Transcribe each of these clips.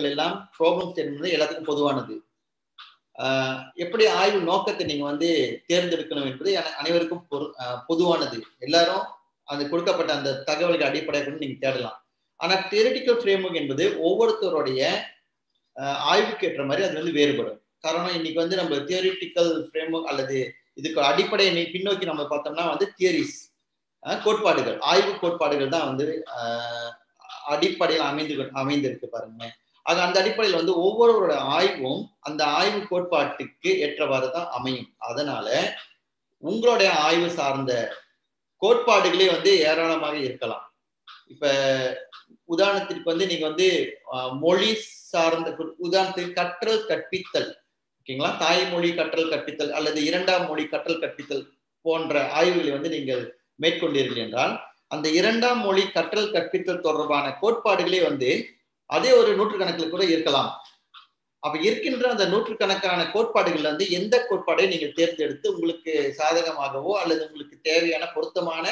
தேர்வுகள் எல்லாம் ப்ராப்ளம் தேர்வு எல்லாத்துக்கும் பொதுவானது. எப்படி ஆய்வு நோக்கத்தை நீங்க வந்து தேர்ந்தெடுக்கணும் என்பது அனைவருக்கும் பொதுவானது. எல்லாரும் அந்த கொடுக்கப்பட்ட அந்த தகவல்கள் அடிப்படையாக கொண்டு நீங்க தேடலாம். ஆனா தியரிட்டிக்கல் ஃப்ரேம் ஒர்க் என்பது ஒவ்வொருத்தருடைய ஆய்வுக்கு ஏற்ற மாதிரி அது வந்து வேறுபடும். காரணம், இன்னைக்கு வந்து நம்ம தியரிட்டிக்கல் ஃப்ரேம் ஒர்க் அல்லது இதுக்கு அடிப்படையை பின்னோக்கி நம்ம பார்த்தோம்னா வந்து தியரிஸ் கோட்பாடுகள், ஆய்வு கோட்பாடுகள் தான் வந்து அடிப்படையில் அமைந்திருக்கு பாருங்க. ஆக அந்த அடிப்படையில் வந்து ஒவ்வொருவரோட ஆய்வும் அந்த ஆய்வு கோட்பாட்டுக்கு ஏற்றவாறு தான் அமையும். அதனால உங்களுடைய ஆய்வு சார்ந்த கோட்பாடுகளே வந்து ஏராளமாக இருக்கலாம். இப்ப உதாரணத்திற்கு வந்து நீங்க வந்து மொழி சார்ந்த, உதாரணத்துக்கு கற்றல் கற்பித்தல், ஓகேங்களா, தாய்மொழி கற்றல் கற்பித்தல் அல்லது இரண்டாம் மொழி கற்றல் கற்பித்தல் போன்ற ஆய்வுகளை வந்து நீங்கள் மேற்கொண்டீர்கள் என்றால் அந்த இரண்டாம் மொழி கற்றல் கற்பித்தல் தொடர்பான கோட்பாடுகளே வந்து அதே ஒரு நூற்றுக்கணக்கில் கூட இருக்கலாம். அப்ப இருக்கின்ற அந்த நூற்றுக்கணக்கான கோட்பாடுகள்ல வந்து எந்த கோட்பாடை நீங்கள் தேர்ந்தெடுத்து உங்களுக்கு சாதகமாகவோ அல்லது உங்களுக்கு தேவையான பொருத்தமான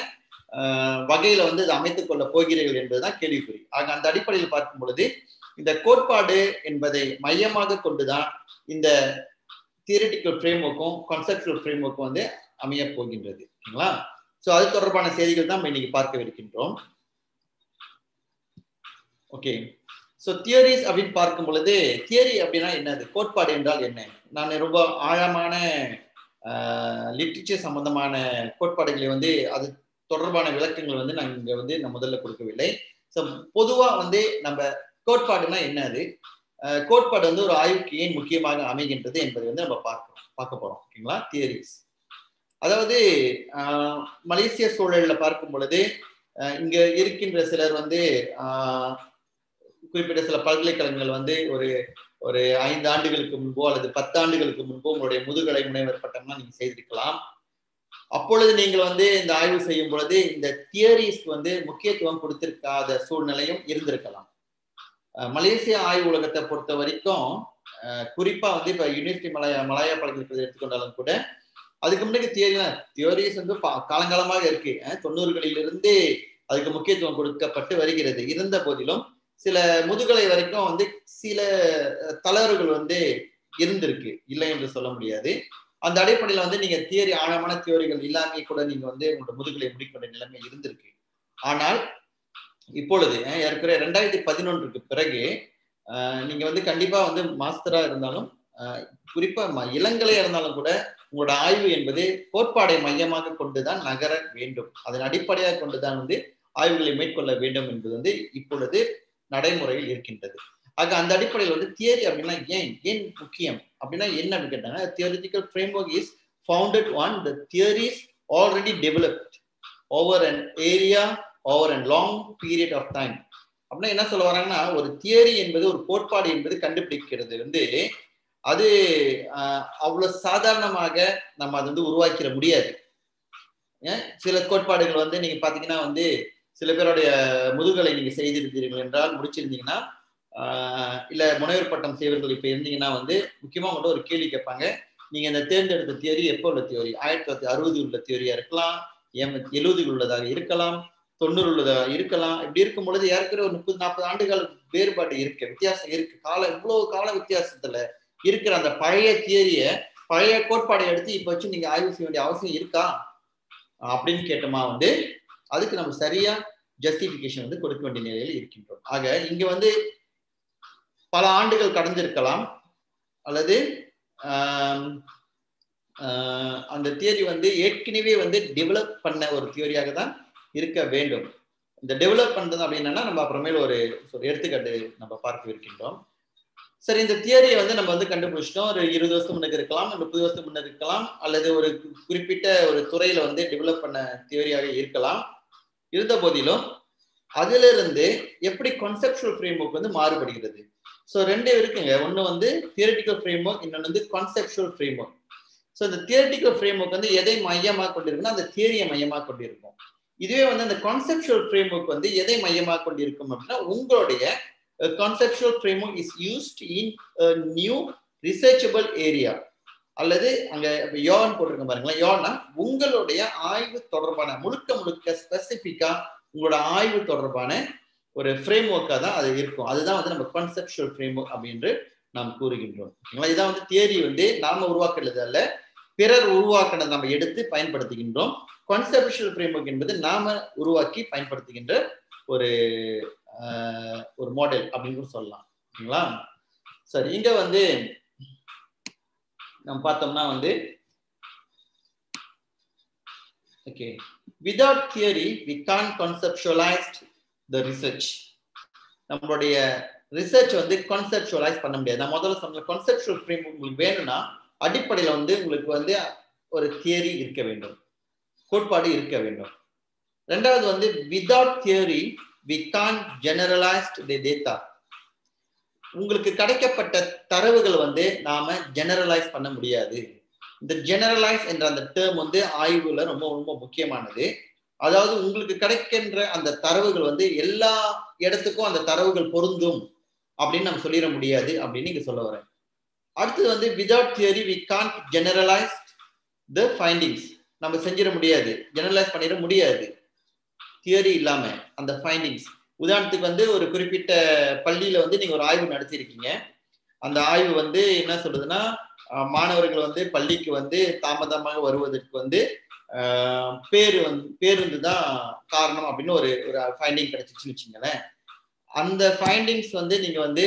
வகையில வந்து அதை அமைத்துக் கொள்ள போகிறீர்கள் என்பதுதான் கேள்விக்குறி. ஆக அந்த அடிப்படையில் பார்க்கும் பொழுது இந்த கோட்பாடு என்பதை மையமாக கொண்டுதான் இந்த தியரிட்டிக்கல் ஃப்ரேம் ஒர்க்கும் கான்செப்டுவல் ஃப்ரேம் ஒர்க்கும் வந்து அமைய போகின்றது. ஓகேங்களா? ஸோ அது தொடர்பான செய்திகள் தான் இன்னைக்கு பார்க்கவிருக்கின்றோம். ஓகே, ஸோ தியரிஸ் அப்படின்னு பார்க்கும் பொழுது தியரி அப்படின்னா என்னது, கோட்பாடு என்றால் என்ன? நான் ரொம்ப ஆழமான லிட்ரேச்சர் சம்பந்தமான கோட்பாடுகளை வந்து அது தொடர்பான விளக்கங்கள் வந்து நான் இங்கே வந்து நான் முதல்ல கொடுக்கவில்லை. ஸோ பொதுவாக வந்து நம்ம கோட்பாடுனா என்னது, கோட்பாடு வந்து ஒரு ஆய்வுக்கு ஏன் முக்கியமாக அமைகின்றது என்பதை வந்து நம்ம பார்க்க போகிறோம். ஓகேங்களா? தியரிஸ் அதாவது மலேசிய சூழலில் பார்க்கும் பொழுது இங்கே இருக்கின்ற சிலர் வந்து குறிப்பிட்ட சில பல்கலைக்கழகங்கள் வந்து ஒரு ஒரு 5 ஆண்டுகளுக்கு முன்போ அல்லது 10 ஆண்டுகளுக்கு முன்போ உங்களுடைய முதுகலை முனைவர் பட்டம்லாம் நீங்கள் செய்திருக்கலாம். அப்பொழுது நீங்கள் வந்து இந்த ஆய்வு செய்யும் பொழுது இந்த தியரிஸ் வந்து முக்கியத்துவம் கொடுத்திருக்காத சூழ்நிலையும் இருந்திருக்கலாம். மலேசிய ஆய்வு உலகத்தை பொறுத்த வரைக்கும் குறிப்பாக வந்து இப்போ யூனிவர்சிட்டி மலாயா பல்கலைக்கழகத்தை எடுத்துக்கொண்டாலும் கூட அதுக்கு முன்னாடி தியரிஸ் வந்து காலங்காலமாக இருக்கு. 90களிலிருந்து அதுக்கு முக்கியத்துவம் கொடுக்கப்பட்டு வருகிறது. இருந்த போதிலும் சில முதுகலை வரைக்கும் வந்து சில தளர்வுகள் வந்து இருந்திருக்கு, இல்லை என்று சொல்ல முடியாது. அந்த அடிப்படையில் வந்து நீங்க தியரி ஆழமான தியோரிகள் இல்லாமே கூட நீங்க வந்து உங்களோட முதுகலை முடிக்கின்ற நிலைமை இருந்திருக்கு. ஆனால் இப்பொழுது ஏற்கனவே 2011க்கு பிறகு நீங்க வந்து கண்டிப்பா வந்து மாஸ்டரா இருந்தாலும் குறிப்பா இளங்கலையா இருந்தாலும் கூட உங்களோட ஆய்வு என்பது கோட்பாடை மையமாக கொண்டுதான் நகர வேண்டும், அதன் அடிப்படையாக கொண்டுதான் வந்து ஆய்வுகளை மேற்கொள்ள வேண்டும் என்பது வந்து இப்பொழுது நடைமுறையில் இருக்கின்றது. ஆக அந்த அடிப்படையில் வந்து தியரி அப்படின்னா ஏன் முக்கியம் அப்படின்னா என்ன அப்படின்னு கேட்டாங்க, theoretical framework is founded on the theories already developed over and area over and long period of time. அப்படின்னா என்ன சொல்ல வராங்கன்னா, ஒரு தியரி என்பது ஒரு கோட்பாடு என்பது கண்டுபிடிக்கிறது வந்து அது அவ்வளோ சாதாரணமாக நம்ம அது வந்து உருவாக்கிட முடியாது. சில கோட்பாடுகள் வந்து நீங்க பாத்தீங்கன்னா வந்து சில பேருடைய முதுகலை நீங்க செய்திருந்தீர்கள் என்றால் முடிச்சிருந்தீங்கன்னா இல்ல முனைவர் பட்டம் செய்வர்கள் இப்ப இருந்தீங்கன்னா வந்து முக்கியமா உங்கள்கிட்ட ஒரு கேள்வி கேட்பாங்க, நீங்க இந்த தேர்ந்தெடுத்த தியரி எப்போ உள்ள தியரி, 1960 உள்ள தியரியா இருக்கலாம், 70 உள்ளதாக இருக்கலாம், 90 உள்ளதாக இருக்கலாம். இப்படி இருக்கும் பொழுது ஏற்கனவே ஒரு 30-40 ஆண்டுகள் வேறுபாடு இருக்கு, வித்தியாசம் இருக்கு. இவ்வளவு கால வித்தியாசத்துல இருக்கிற அந்த பழைய தியரிய பழைய கோட்பாடை எடுத்து இப்ப வச்சு நீங்க ஆய்வு செய்ய வேண்டிய அவசியம் இருக்கா அப்படின்னு கேட்டோமா வந்து அதுக்கு நம்ம சரியா ஜஸ்டிபிகேஷன் வந்து கொடுக்க வேண்டிய நிலையில் இருக்கின்றோம். ஆக இங்க வந்து பல ஆண்டுகள் கடந்திருக்கலாம் அல்லது அந்த தியரி வந்து ஏற்கனவே வந்து டெவலப் பண்ண ஒரு தியரியாக தான் இருக்க வேண்டும். இந்த டெவலப் பண்றது அப்படின்னா நம்ம அப்புறமேல ஒரு எடுத்துக்காட்டு நம்ம பார்க்க இருக்கின்றோம். சரி, இந்த தியரியை வந்து நம்ம வந்து கண்டுபிடிச்சிட்டோம். ஒரு 20 வருஷம் முன்னுக்கு இருக்கலாம், 30 வருஷம் முன்னுக்கு இருக்கலாம், அல்லது ஒரு குறிப்பிட்ட ஒரு துறையில வந்து டெவலப் பண்ண தியரியாக இருக்கலாம். இருந்த போதிலும் அதுல இருந்து எப்படி கான்செப்டுவல் ஃப்ரேம் ஒர்க் வந்து மாறுபடுகிறது? ஸோ ரெண்டே இருக்குங்க, ஒன்று வந்து தியரிட்டிக்கல் ஃப்ரேம் ஒர்க், இன்னொன்று வந்து கான்செப்டுவல் ஃப்ரேம் ஒர்க். ஸோ இந்த தியரிட்டிக்கல் ஃப்ரேம் ஒர்க் வந்து எதை மையமாக கொண்டிருக்குன்னா அந்த தியரியை மையமாக கொண்டிருக்கும். இதுவே வந்து அந்த கான்செப்டுவல் ஃப்ரேம் ஒர்க் வந்து எதை மையமாக கொண்டிருக்கும் அப்படின்னா உங்களுடைய A conceptual framework is used in a new researchable area. அல்லது அங்கே யான் போட்டிருக்கேன் பாருங்களா, யான்னா உங்களுடைய ஆய்வு தொடர்பான முழுக்க ஸ்பெசிஃபிக்கா உங்களோட ஆய்வு தொடர்பான ஒரு framework ஆ தான் அது இருக்கும். அதுதான் வந்து நம்ம conceptual framework அப்படினு நாம் கூறுகின்றோம். இத வந்து தியரி வந்து நாம உருவாக்குறது அல்ல, பிறர் உருவாக்குனது நாம எடுத்து பயன்படுத்துகின்றோம். conceptual framework என்பது நாம உருவாக்கி பயன்படுத்துகின்ற ஒரு மாடல் அப்படினு சொல்லலாம். சரிங்களா? சரி, இங்க வந்து நாம் பார்த்தோம்னா வந்து okay, without theory we can't conceptualize the research. நம்மளுடைய ரிசர்ச் வந்து கான்செப்சுவலைஸ் பண்ண முடியாது. நான் முதல்ல சொன்ன கான்செப்சுவல் ஃப்ரேம்வொர்க் உங்களுக்கு வேணும்னா அடிப்படையில் வந்து உங்களுக்கு வந்து ஒரு தியரி இருக்க வேண்டும், கோட்பாடு இருக்க வேண்டும். ரெண்டாவது வந்து without theory we can't generalize the data. உங்களுக்கு கிடைக்கப்பட்ட தரவுகள் வந்து நாம ஜெனரலைஸ் பண்ண முடியாது. இந்த ஜெனரலைஸ் என்ற அந்த டேர்ம் வந்து ஆய்வுல ரொம்ப ரொம்ப முக்கியமானது. அதாவது உங்களுக்கு கிடைக்கின்ற அந்த தரவுகள் வந்து எல்லா இடத்துக்கும் அந்த தரவுகள் பொருந்தும் அப்படின்னு நம்ம சொல்லிட முடியாது அப்படின்னு இங்க சொல்ல வரேன். அடுத்தது வந்து without theory we can't generalize the findings. நம்ம செஞ்சிட முடியாது, ஜெனரலைஸ் பண்ணிட முடியாது தியரி இல்லாம அந்த ஃபைண்டிங்ஸ். உதாரணத்துக்கு வந்து ஒரு குறிப்பிட்ட பள்ளியில வந்து நீங்க ஒரு ஆய்வு நடத்திருக்கீங்க. அந்த ஆய்வு வந்து என்ன சொல்றதுன்னா, மாணவர்கள் வந்து பள்ளிக்கு வந்து தாமதமாக வருவதற்கு வந்து பேருந்து தான் காரணம் அப்படின்னு ஒரு ஒரு ஃபைண்டிங் கிடைச்சிச்சுன்னு வச்சுங்களேன். அந்த ஃபைண்டிங்ஸ் வந்து நீங்க வந்து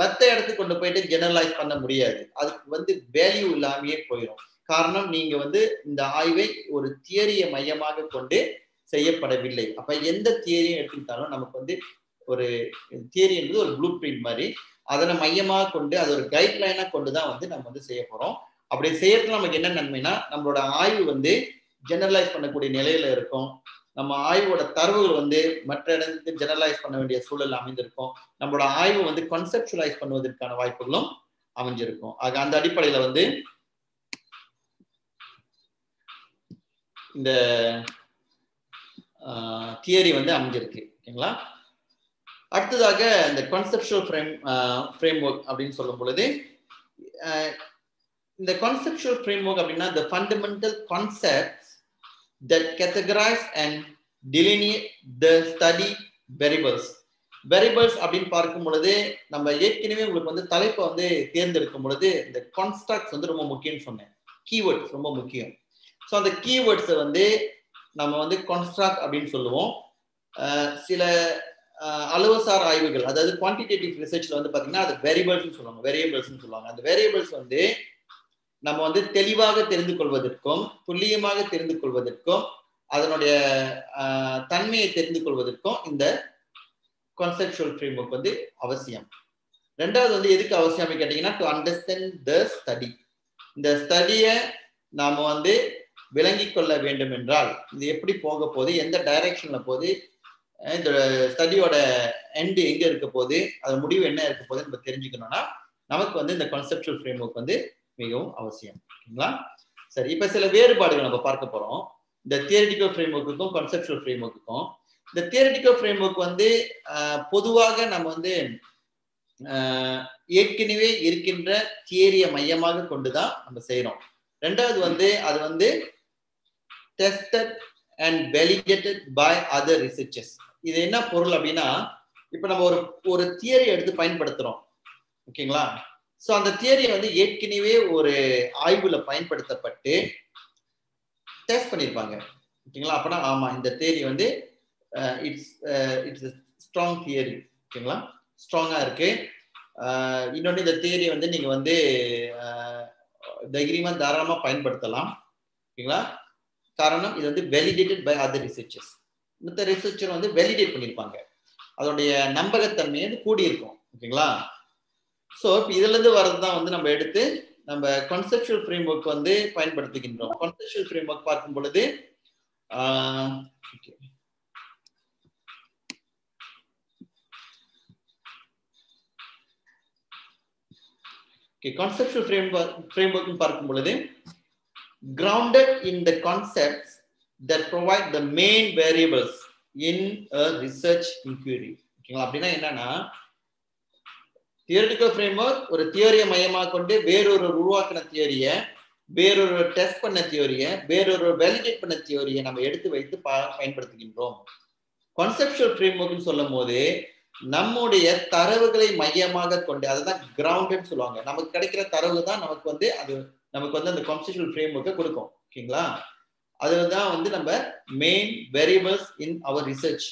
மற்ற இடத்துக்கு கொண்டு போயிட்டு ஜெனரலைஸ் பண்ண முடியாது, அதுக்கு வந்து வேல்யூ இல்லாமையே போயிடும். காரணம், நீங்க வந்து இந்த ஆய்வை ஒரு தியரியை மையமாக கொண்டு செய்யப்படவில்லை. அப்ப எந்த தியரியும் எடுத்துக்கிட்டாலும் நமக்கு வந்து ஒரு தியரி என்பது ஒரு ப்ளூ பிரிண்ட் மாதிரி, அதனை மையமாக கொண்டு அது ஒரு கைட்லைனா கொண்டுதான் வந்து நம்ம வந்து செய்ய போறோம். அப்படி செய்யறது நமக்கு என்ன நன்மைனா, நம்மளோட ஆய்வு வந்து ஜெனரலைஸ் பண்ணக்கூடிய நிலையில இருக்கும். நம்ம ஆய்வோட தரவுகள் வந்து மற்ற இடத்துக்கு ஜெனரலைஸ் பண்ண வேண்டிய சூழல் அமைந்திருக்கும். நம்மளோட ஆய்வு வந்து கான்செப்சுவலைஸ் பண்ணுவதற்கான வாய்ப்புகளும் அமைஞ்சிருக்கும். ஆக அந்த அடிப்படையில வந்து இந்த தியரி வந்து அமைஞ்சிருக்கு. ஓகேங்களா? அடுத்ததாக இந்த கான்செப்சுவல் ஃப்ரேம்வொர்க் அப்படின்னு சொல்லும் பொழுது, இந்த கான்செப்சுவல் ஃப்ரேம்வொர்க் அப்படின்னா the fundamental concepts that categorize and delineate the study variables. variables அப்படின்னு பார்க்கும் பொழுது நம்ம ஏற்கனவே உங்களுக்கு வந்து தலைப்பை வந்து தேர்ந்தெடுக்கும் பொழுது இந்த கான்ஸ்ட்ரக்ட்ஸ் வந்து ரொம்ப முக்கியம்னு சொன்னேன். கீவேர்ட்ஸ் ரொம்ப முக்கியம். ஸோ அந்த கீவேர்ட்ஸை வந்து நம்ம வந்து கான்ஸ்ட்ராக்ட் அப்படின்னு சொல்லுவோம். சில அளவுசார் ஆய்வுகள், அதாவது குவான்டிடேட்டிவ் ரிசர்ச்ல வந்து பாத்தீங்கன்னா அது வேரியபிள்ஸ் சொல்லுவாங்க, வேரியபிள்ஸ்ன்னு சொல்லுவாங்க. அந்த வேரியபிள்ஸ் வந்து நம்ம வந்து தெளிவாக தெரிந்து கொள்வதற்கும் துல்லியமாக தெரிந்து கொள்வதற்கும் அதனுடைய தன்மையை தெரிந்து கொள்வதற்கும் இந்த கான்செப்சுவல் ஃப்ரேம்வொர்க் வந்து அவசியம். ரெண்டாவது வந்து எதுக்கு அவசியம் கேட்டீங்கன்னா, டு அண்டர்ஸ்டாண்ட் த ஸ்டடி. இந்த ஸ்டடியை நாம வந்து விளங்கி கொள்ள வேண்டும் என்றால், இது எப்படி போக போகுது, எந்த டைரக்ஷன்ல போகுது, இந்த ஸ்டடியோட எண்டு எங்க இருக்க போது, அது முடிவு என்ன இருக்க போகுது நம்ம தெரிஞ்சுக்கணும்னா நமக்கு வந்து இந்த கான்செப்சுவல் ஃப்ரேம்வொர்க் வந்து மிகவும் அவசியம். ஓகேங்களா? சரி, இப்ப சில வேறுபாடுகள் நம்ம பார்க்க போறோம் இந்த தியரிட்டிக்கல் ஃப்ரேம்வொர்க்குக்கும் கான்செப்சுவல் ஃப்ரேம்வொர்க்குக்கும். இந்த தியரிட்டிக்கல் ஃப்ரேம்வொர்க் வந்து பொதுவாக நம்ம வந்து ஏற்கனவே இருக்கின்ற தியரியை மையமாக கொண்டுதான் நம்ம செய்யறோம். ரெண்டாவது வந்து அது வந்து tested and validated by other researchers. இது என்ன பொருள் அப்படின்னா, இப்போ நம்ம ஒரு தியரி எடுத்து பயன்படுத்துறோம். ஓகேங்களா? ஸோ அந்த தியரி வந்து ஏற்கனவே ஒரு ஆய்வுல பயன்படுத்தப்பட்டு டெஸ்ட் பண்ணியிருப்பாங்க. ஓகேங்களா? அப்போனா ஆமா இந்த தியரி வந்து இட்ஸ் ஸ்ட்ராங் தியரி. ஓகேங்களா? ஸ்ட்ராங்கா இருக்கு. இன்னொன்று, இந்த தியரி வந்து நீங்க வந்து தைரியமா தாராளமா பயன்படுத்தலாம். ஓகேங்களா? காரணம், இது வந்து வேலிடேட்டட் பை அதர் ரிசர்ச்சர்ஸ். மற்ற ரிசர்ச்சர் வந்து வேலிடேட் பண்ணியிருப்பாங்க, அதனுடைய நம்பகத்தன்மை வந்து கூடியிருக்கும். ஓகேங்களா? ஸோ இப்போ இதுலேருந்து வர்றது தான் வந்து நம்ம எடுத்து நம்ம கான்செப்சுவல் ஃப்ரேம்வொர்க் வந்து பயன்படுத்துகின்றோம். கான்செப்சுவல் ஃப்ரேம்வொர்க் பார்க்கும் பொழுது கான்செப்சுவல் ஃப்ரேம்வொர்க் பார்க்கும் பொழுது grounded in the concepts that provide the main variables in a research inquiry. ஓகேங்களா? அப்படின்னா என்னன்னா, தியரிட்டிக்கல் ஃப்ரேம்வொர்க் ஒரு தியரியை மையமாக கொண்டு வேறொரு உருவாக்கின தியரியை, வேறொரு டெஸ்ட் பண்ண தியரியை, வேறொரு வேலிடேட் பண்ண தியரியை நம்ம எடுத்து வைத்து பயன்படுத்துகின்றோம். conceptual framework னு சொல்லும்போது நம்மளுடைய தரவுகளை மையமாக கொண்டு அதுதான் கிரவுண்ட்னு சொல்வாங்க. நமக்கு கிடைக்கிற தரவு தான் நமக்கு வந்து அது நமக்கு வந்து அந்த conceptual framework கொடுக்கும். ஓகேங்களா? அதுதான் வந்து நம்ம main variables in our research.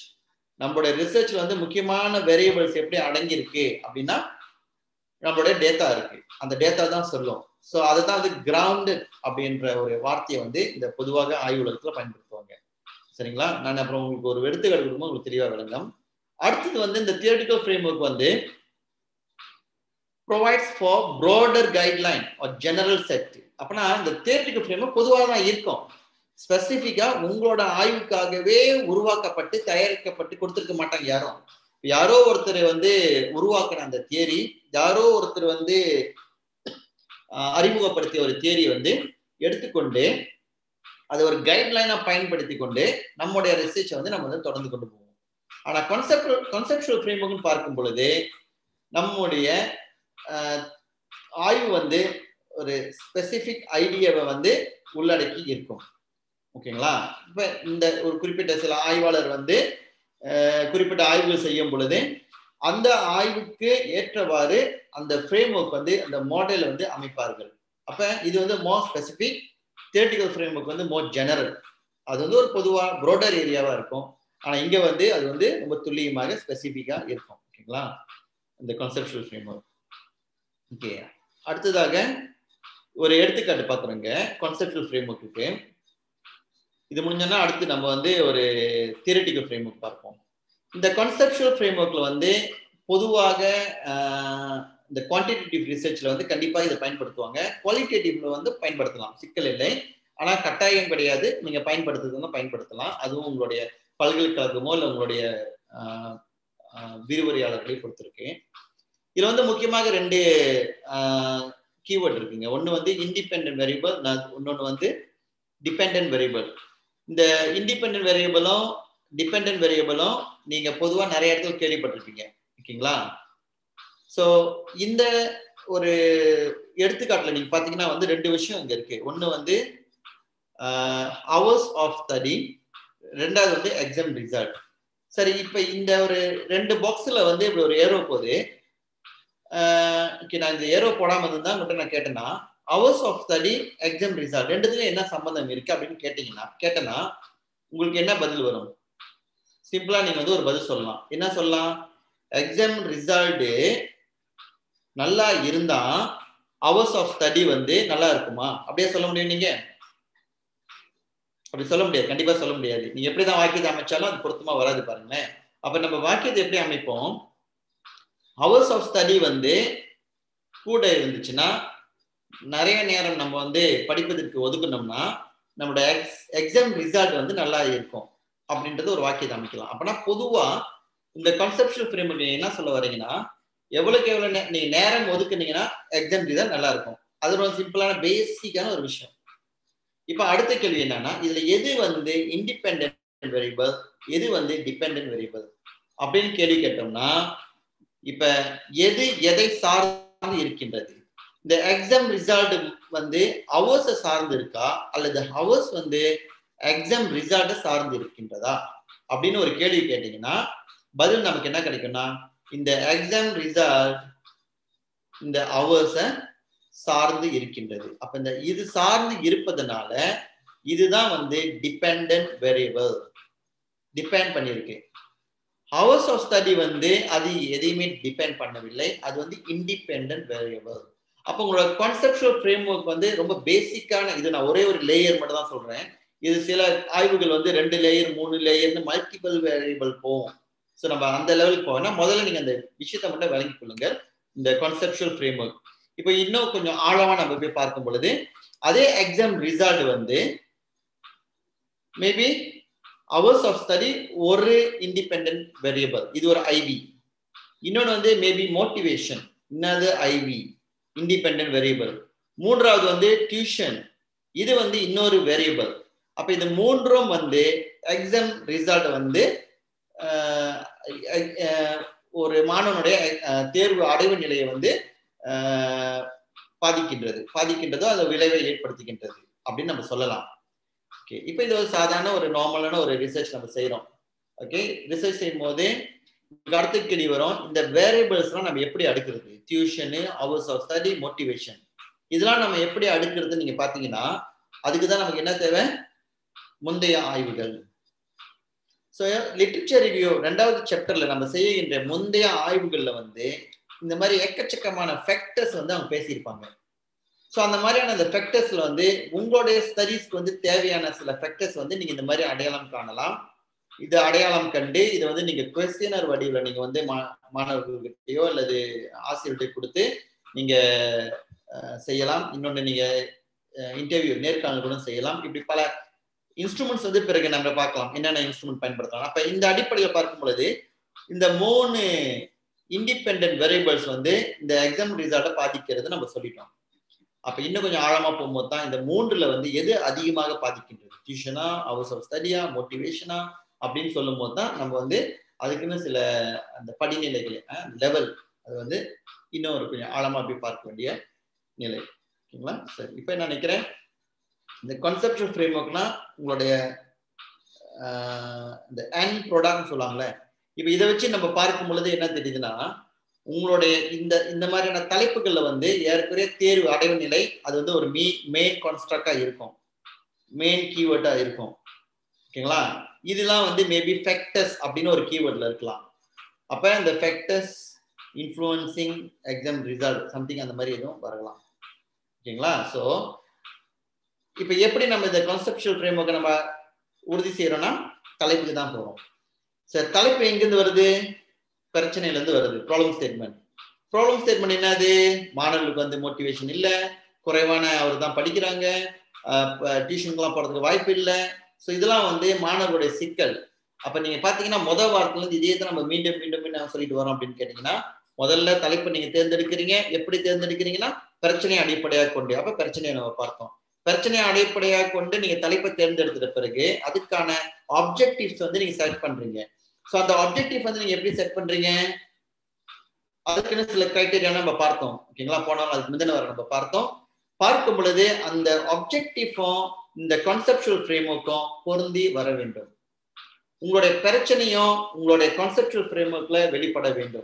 நம்மளுடைய ரிசர்ச்ல வந்து முக்கியமான வேரியபிள்ஸ் எப்படி அடங்கி இருக்கு அப்படின்னா நம்மளுடைய டேட்டா இருக்கு, அந்த டேட்டா தான் சொல்லும். ஸோ அதுதான் வந்து கிரவுண்டு அப்படின்ற ஒரு வார்த்தையை வந்து இந்த பொதுவாக ஆய்வுலகத்துல பயன்படுத்துவாங்க. சரிங்களா? நான் அப்புறம் உங்களுக்கு ஒரு எடுத்துக்காட்டு கொடுக்கும்போது உங்களுக்கு தெளிவாக விளங்கும். அடுத்தது வந்து இந்த தியரிட்டிக்கல் ஃப்ரேம் ஒர்க் வந்து ப்ரொவைட்ஸ் ஃபார் ப்ராடர் கைட்லைன் ஒரு ஜெனரல் செட். அப்படின்னா இந்த தியரிட்டிக்கல் ஃப்ரேம் ஒர்க் பொதுவாக தான் இருக்கும், ஸ்பெசிஃபிக்கா உங்களோட ஆய்வுக்காகவே உருவாக்கப்பட்டு தயாரிக்கப்பட்டு கொடுத்துருக்க மாட்டாங்க யாரும். யாரோ ஒருத்தர் வந்து உருவாக்குற அந்த தியரி, யாரோ ஒருத்தர் வந்து அறிமுகப்படுத்திய ஒரு தியரி வந்து எடுத்துக்கொண்டு அது ஒரு கைட்லைனா பயன்படுத்தி கொண்டு நம்மளுடைய ரிசர்ச்சை வந்து நம்ம வந்து தொடர்ந்து கொண்டு போவோம். ஆனா கான்செப்சுவல் ஃப்ரேம்வொர்க்னு பார்க்கும் பொழுது நம்முடைய ஆய்வு வந்து ஒரு ஸ்பெசிபிக் ஐடியாவை வந்து உள்ளடக்கி இருக்கும். ஓகேங்களா? இப்ப இந்த ஒரு குறிப்பிட்ட சில ஆய்வாளர் வந்து குறிப்பிட்ட ஆய்வுகள் செய்யும் பொழுது அந்த ஆய்வுக்கு ஏற்றவாறு அந்த ஃப்ரேம் ஒர்க் வந்து அந்த மாடலை வந்து அமைப்பார்கள். அப்ப இது வந்து more specific, theoretical framework வந்து மோர் ஜெனரல். அது வந்து ஒரு பொதுவாக ப்ராடர் ஏரியாவா இருக்கும். ஆனா இங்க வந்து அது வந்து ரொம்ப துல்லியமாக ஸ்பெசிபிக்கா இருக்கும். ஓகேங்களா? இந்த கான்செப்சுவல் ஃப்ரேம் ஒர்க். ஓகே, அடுத்ததாக ஒரு எடுத்துக்காட்டு பார்க்குறோங்க கான்செப்சுவல் ஃப்ரேம் ஒர்க்கு. இது முடிஞ்சோன்னா அடுத்து நம்ம வந்து ஒரு தியரிட்டிக்கல் ஃப்ரேம் ஒர்க் பார்ப்போம். இந்த கான்செப்சுவல் ஃப்ரேம் ஒர்க்ல வந்து பொதுவாக இந்த குவான்டிடேட்டிவ் ரிசர்ச்ல வந்து கண்டிப்பாக இதை பயன்படுத்துவாங்க. குவாலிட்டேட்டிவ்ல வந்து பயன்படுத்தலாம், சிக்கல் இல்லை. ஆனால் கட்டாயம் கிடையாது, நீங்க பயன்படுத்துறதுன்னா பயன்படுத்தலாம். அதுவும் உங்களுடைய பல்கலைக்கழகமோ இல்லை உங்களுடைய விரிவுரையாளர்களையும் கொடுத்துருக்கு. இதுல வந்து முக்கியமாக ரெண்டு கீவேர்ட் இருக்குங்க. ஒன்று வந்து இண்டிபெண்டன்ட் வேரியபிள், இன்னொன்று வந்து டிபெண்டன்ட் வேரியபிள். இந்த இண்டிபெண்டன்ட் வேரியபிளும் டிபெண்டன்ட் வேரியபிளும் நீங்க பொதுவா நிறைய இடத்துல கேள்விப்பட்டிருப்பீங்க. ஓகேங்களா? ஸோ இந்த ஒரு எடுத்துக்காட்டுல நீங்க பாத்தீங்கன்னா வந்து ரெண்டு விஷயம் இங்க இருக்கு. ஒன்று வந்து ஹவர்ஸ் ஆஃப் ஸ்டடி, ரெண்டாவது வந்து எக்ஸாம் ரிசல்ட். சரி, இப்ப இந்த ஒரு ரெண்டு பாக்ஸ்ல வந்து இப்படி ஒரு ஏரோ போது. நான் இந்த ஏரோ போடாம இருந்தா மட்டும் நான் கேட்டேன்னா hours of study exam result ரெண்டுத்துலையும் என்ன சம்பந்தம் இருக்கு அப்படின்னு கேட்டேன்னா உங்களுக்கு என்ன பதில் வரும்? சிம்பிளா நீங்க வந்து ஒரு பதில் சொல்லலாம். என்ன சொல்லலாம்? எக்ஸாம் ரிசல்ட் நல்லா இருந்தா ஹவர்ஸ் ஆஃப் ஸ்டடி வந்து நல்லா இருக்குமா? அப்படியே சொல்ல முடியும்? நீங்க அப்படி சொல்ல முடியாது, கண்டிப்பா சொல்ல முடியாது. நீங்க எப்படிதான் வாக்கியத்தை அமைச்சாலும் அது பொருத்தமா வராது பாருங்களேன். அப்ப நம்ம வாக்கியத்தை எப்படி அமைப்போம்? ஹவர்ஸ் ஆஃப் ஸ்டடி வந்து கூட இருந்துச்சுன்னா நிறைய நேரம் நம்ம வந்து படிப்பதற்கு ஒதுக்கணும்னா நம்மளோட எக்ஸாம் ரிசல்ட் வந்து நல்லா இருக்கும் அப்படின்றது ஒரு வாக்கியத்தை அமைக்கலாம். அப்படின்னா பொதுவா இந்த கான்செப்சுவல் ஃப்ரேம்வொர்க் என்ன சொல்ல வரீங்கன்னா எவ்வளவுக்கு எவ்வளவு நீங்க நேரம் ஒதுக்குனீங்கன்னா எக்ஸாம் ரிசல்ட் நல்லா இருக்கும். அது ஒரு சிம்பிளான பேசிக்கான ஒரு விஷயம். இப்ப அடுத்த கேள்வி என்னன்னா இதுல எது வந்து இண்டிபெண்டன்ட் வேரியபிள், எது வந்து டிபெண்டன்ட் வேரியபிள் அப்படின்னு கேள்வி கேட்டோம்னா இப்ப எது எதை சார்ந்து இருக்கின்றது? இந்த எக்ஸாம் ரிசல்ட் வந்து ஹவர்ஸை சார்ந்து இருக்கா அல்லது ஹவர்ஸ் வந்து எக்ஸாம் ரிசல்ட்டை சார்ந்து இருக்கின்றதா அப்படின்னு ஒரு கேள்வி கேட்டீங்கன்னா பதில் நமக்கு என்ன கிடைக்கும்னா இந்த எக்ஸாம் ரிசல்ட் இந்த ஹவர்ஸை சார்ந்து இருக்கின்றது. அப்ப இந்த இது சார்ந்து இருப்பதனால இதுதான் வந்து டிபெண்டன்ட் வேரியபிள், டிபெண்ட் பண்ணியிருக்கு. ஹவர்ஸ் ஆஃப் ஸ்டடி வந்து அது எதையுமே டிபெண்ட் பண்ணவில்லை, அது வந்து இண்டிபெண்டன்ட் வேரியபிள். அப்போ உங்களோட கான்செப்சுவல் ஃப்ரேம் ஒர்க் வந்து ரொம்ப பேசிக்கான இது. நான் ஒரே ஒரு லேயர் மட்டும் தான் சொல்றேன். இது சில ஆய்வுகள் வந்து 2 லேயர் 3 லேயர்னு மல்டிபிள் வேரியபிள் போகும். ஸோ நம்ம அந்த லெவலுக்கு போவோம்னா முதல்ல நீங்க அந்த விஷயத்தை மட்டும் விளங்கிக் கொள்ளுங்க, இந்த கான்செப்சுவல் ஃப்ரேம் ஒர்க். இப்போ இன்னும் கொஞ்சம் ஆழமா நம்ம போய் பார்க்கும் பொழுது அதே எக்ஸாம் ரிசல்ட் வந்து மேபி ஹவர்ஸ் ஆஃப் ஸ்டடி ஒரு இண்டிபெண்டன்ட் வேரியபிள், இது ஒரு ஐவி. இன்னொன்று வந்து மேபி மோட்டிவேஷன், இன்னது ஐவி இண்டிபெண்டன்ட் வேரியபிள். மூன்றாவது வந்து டியூஷன், இது வந்து இன்னொரு வேரியபிள். அப்ப இந்த மூன்றும் வந்து எக்ஸாம் ரிசல்ட் வந்து ஒரு மாணவனுடைய தேர்வு அடைவு நிலையை வந்து பாதிக்கின்றதோ அந்த விளைவை ஏற்படுத்துகின்றது அப்படின்னு நம்ம சொல்லலாம். ஓகே, இப்போ இது ஒரு சாதாரண ஒரு நார்மலான ஒரு ரிசர்ச் நம்ம செய்யறோம். Okay, research in Mode, Garthikon, the variables run a pretty adequate, tuition, hours of study, motivation. Is run a pretty adequate than a pathina, Adikana Genateve, Mundia Ividal. So, literature review, Randall chapter, and I'm saying in the Mundia Ivigal day, in the Maria Ekachakamana factors on them, Pesir Panga. So, on the Mariana, the factors on the Ungoda studies on the Taviana, the factors on the Maria Adalam Kanala. If you have a question or you have அப்ப இன்னும் கொஞ்சம் ஆழமா போகும்போது தான் இந்த மூன்றுல எது அதிகமாக பாதிக்கின்றது டியூஷனா ஹவர்ஸ் ஆஃப் ஸ்டடியா மோட்டிவேஷனா அப்படினு சொல்லும்போது தான் நம்ம அதுக்குன்னு சில அந்த படிநிலைகள் லெவல் அது இன்னொரு கொஞ்சம் ஆழமா போய் பார்க்க வேண்டிய நிலை ஓகேங்களா சரி இப்போ நான் நினைக்கிறேன் இந்த கான்செப்ட் ஃப்ரேம்வொர்க்னா உங்களுடைய இந்த எண்ட் ப்ராடக்ட் சொல்லுவாங்கல இப்போ இத வச்சு நம்ம பார்க்கும் பொழுது என்ன தெரியுதுன்னா உங்களுடைய இந்த மாதிரியான தலைப்புகள்ல ஏற்கனவே தேர்வு அடைவு நிலை அது ஒரு மெயின் கான்ஸ்ட்ரக்டா இருக்கும் மெயின் கீவேர்டா இருக்கும் ஓகேங்களா இதெல்லாம் மேபி ஃபேக்டர்ஸ் அப்படின ஒரு கீவேர்ட்ல இருக்கலாம் அப்ப அந்த factors influencing exam result something அந்த மாதிரி ஏதோ வரலாம் ஓகேங்களா சோ இப்போ எப்படி நம்ம இந்த கான்செப்ட்சுவல் ஃப்ரேம்வொர்க்க நம்ம உறுதி செய்றோம்னா தலைப்புக்கு தான் போறோம் சரி தலைப்பு எங்க இருந்து வருது பிரச்சனையில இருந்து வருது ப்ராப்ளம் ஸ்டேட்மென்ட் என்னது மாணவர்களுக்கு மோட்டிவேஷன் இல்ல குறைவான அவர்தான் படிக்கறாங்க டியூஷன்க்குலாம் போறதுக்கு வாய்ப்பு இல்ல சோ இதெல்லாம் மாணவர்களுடைய சிக்கல் அப்ப நீங்க பாத்தீங்கன்னா முதல் வார்த்தையில இருந்து இதே தான் நம்ம மீண்டும் நான் சொல்லிட்டு வரோம் அப்படினு கேட்டிங்கனா முதல்ல தலைப்பு நீங்க தேர்ந்தெடுக்கிறீங்க எப்படி தேர்ந்தெடுக்கிறீங்கனா பிரச்சனை அடிப்படையாக கொண்டு அப்ப பிரச்சனையை நம்ம பார்த்தோம் பிரச்சனை அடிப்படையாக கொண்டு நீங்க தலைப்பை தேர்ந்தெடுத்த பிறகு அதுக்கான ஆப்ஜெக்டிவ்ஸ் நீங்க செலக்ட் பண்றீங்க So, the objective you can set the criteria number parthom. You can and the objective form in the conceptual framework for the Vara window. You got a perichanio, you got a conceptual framework like Velipada window.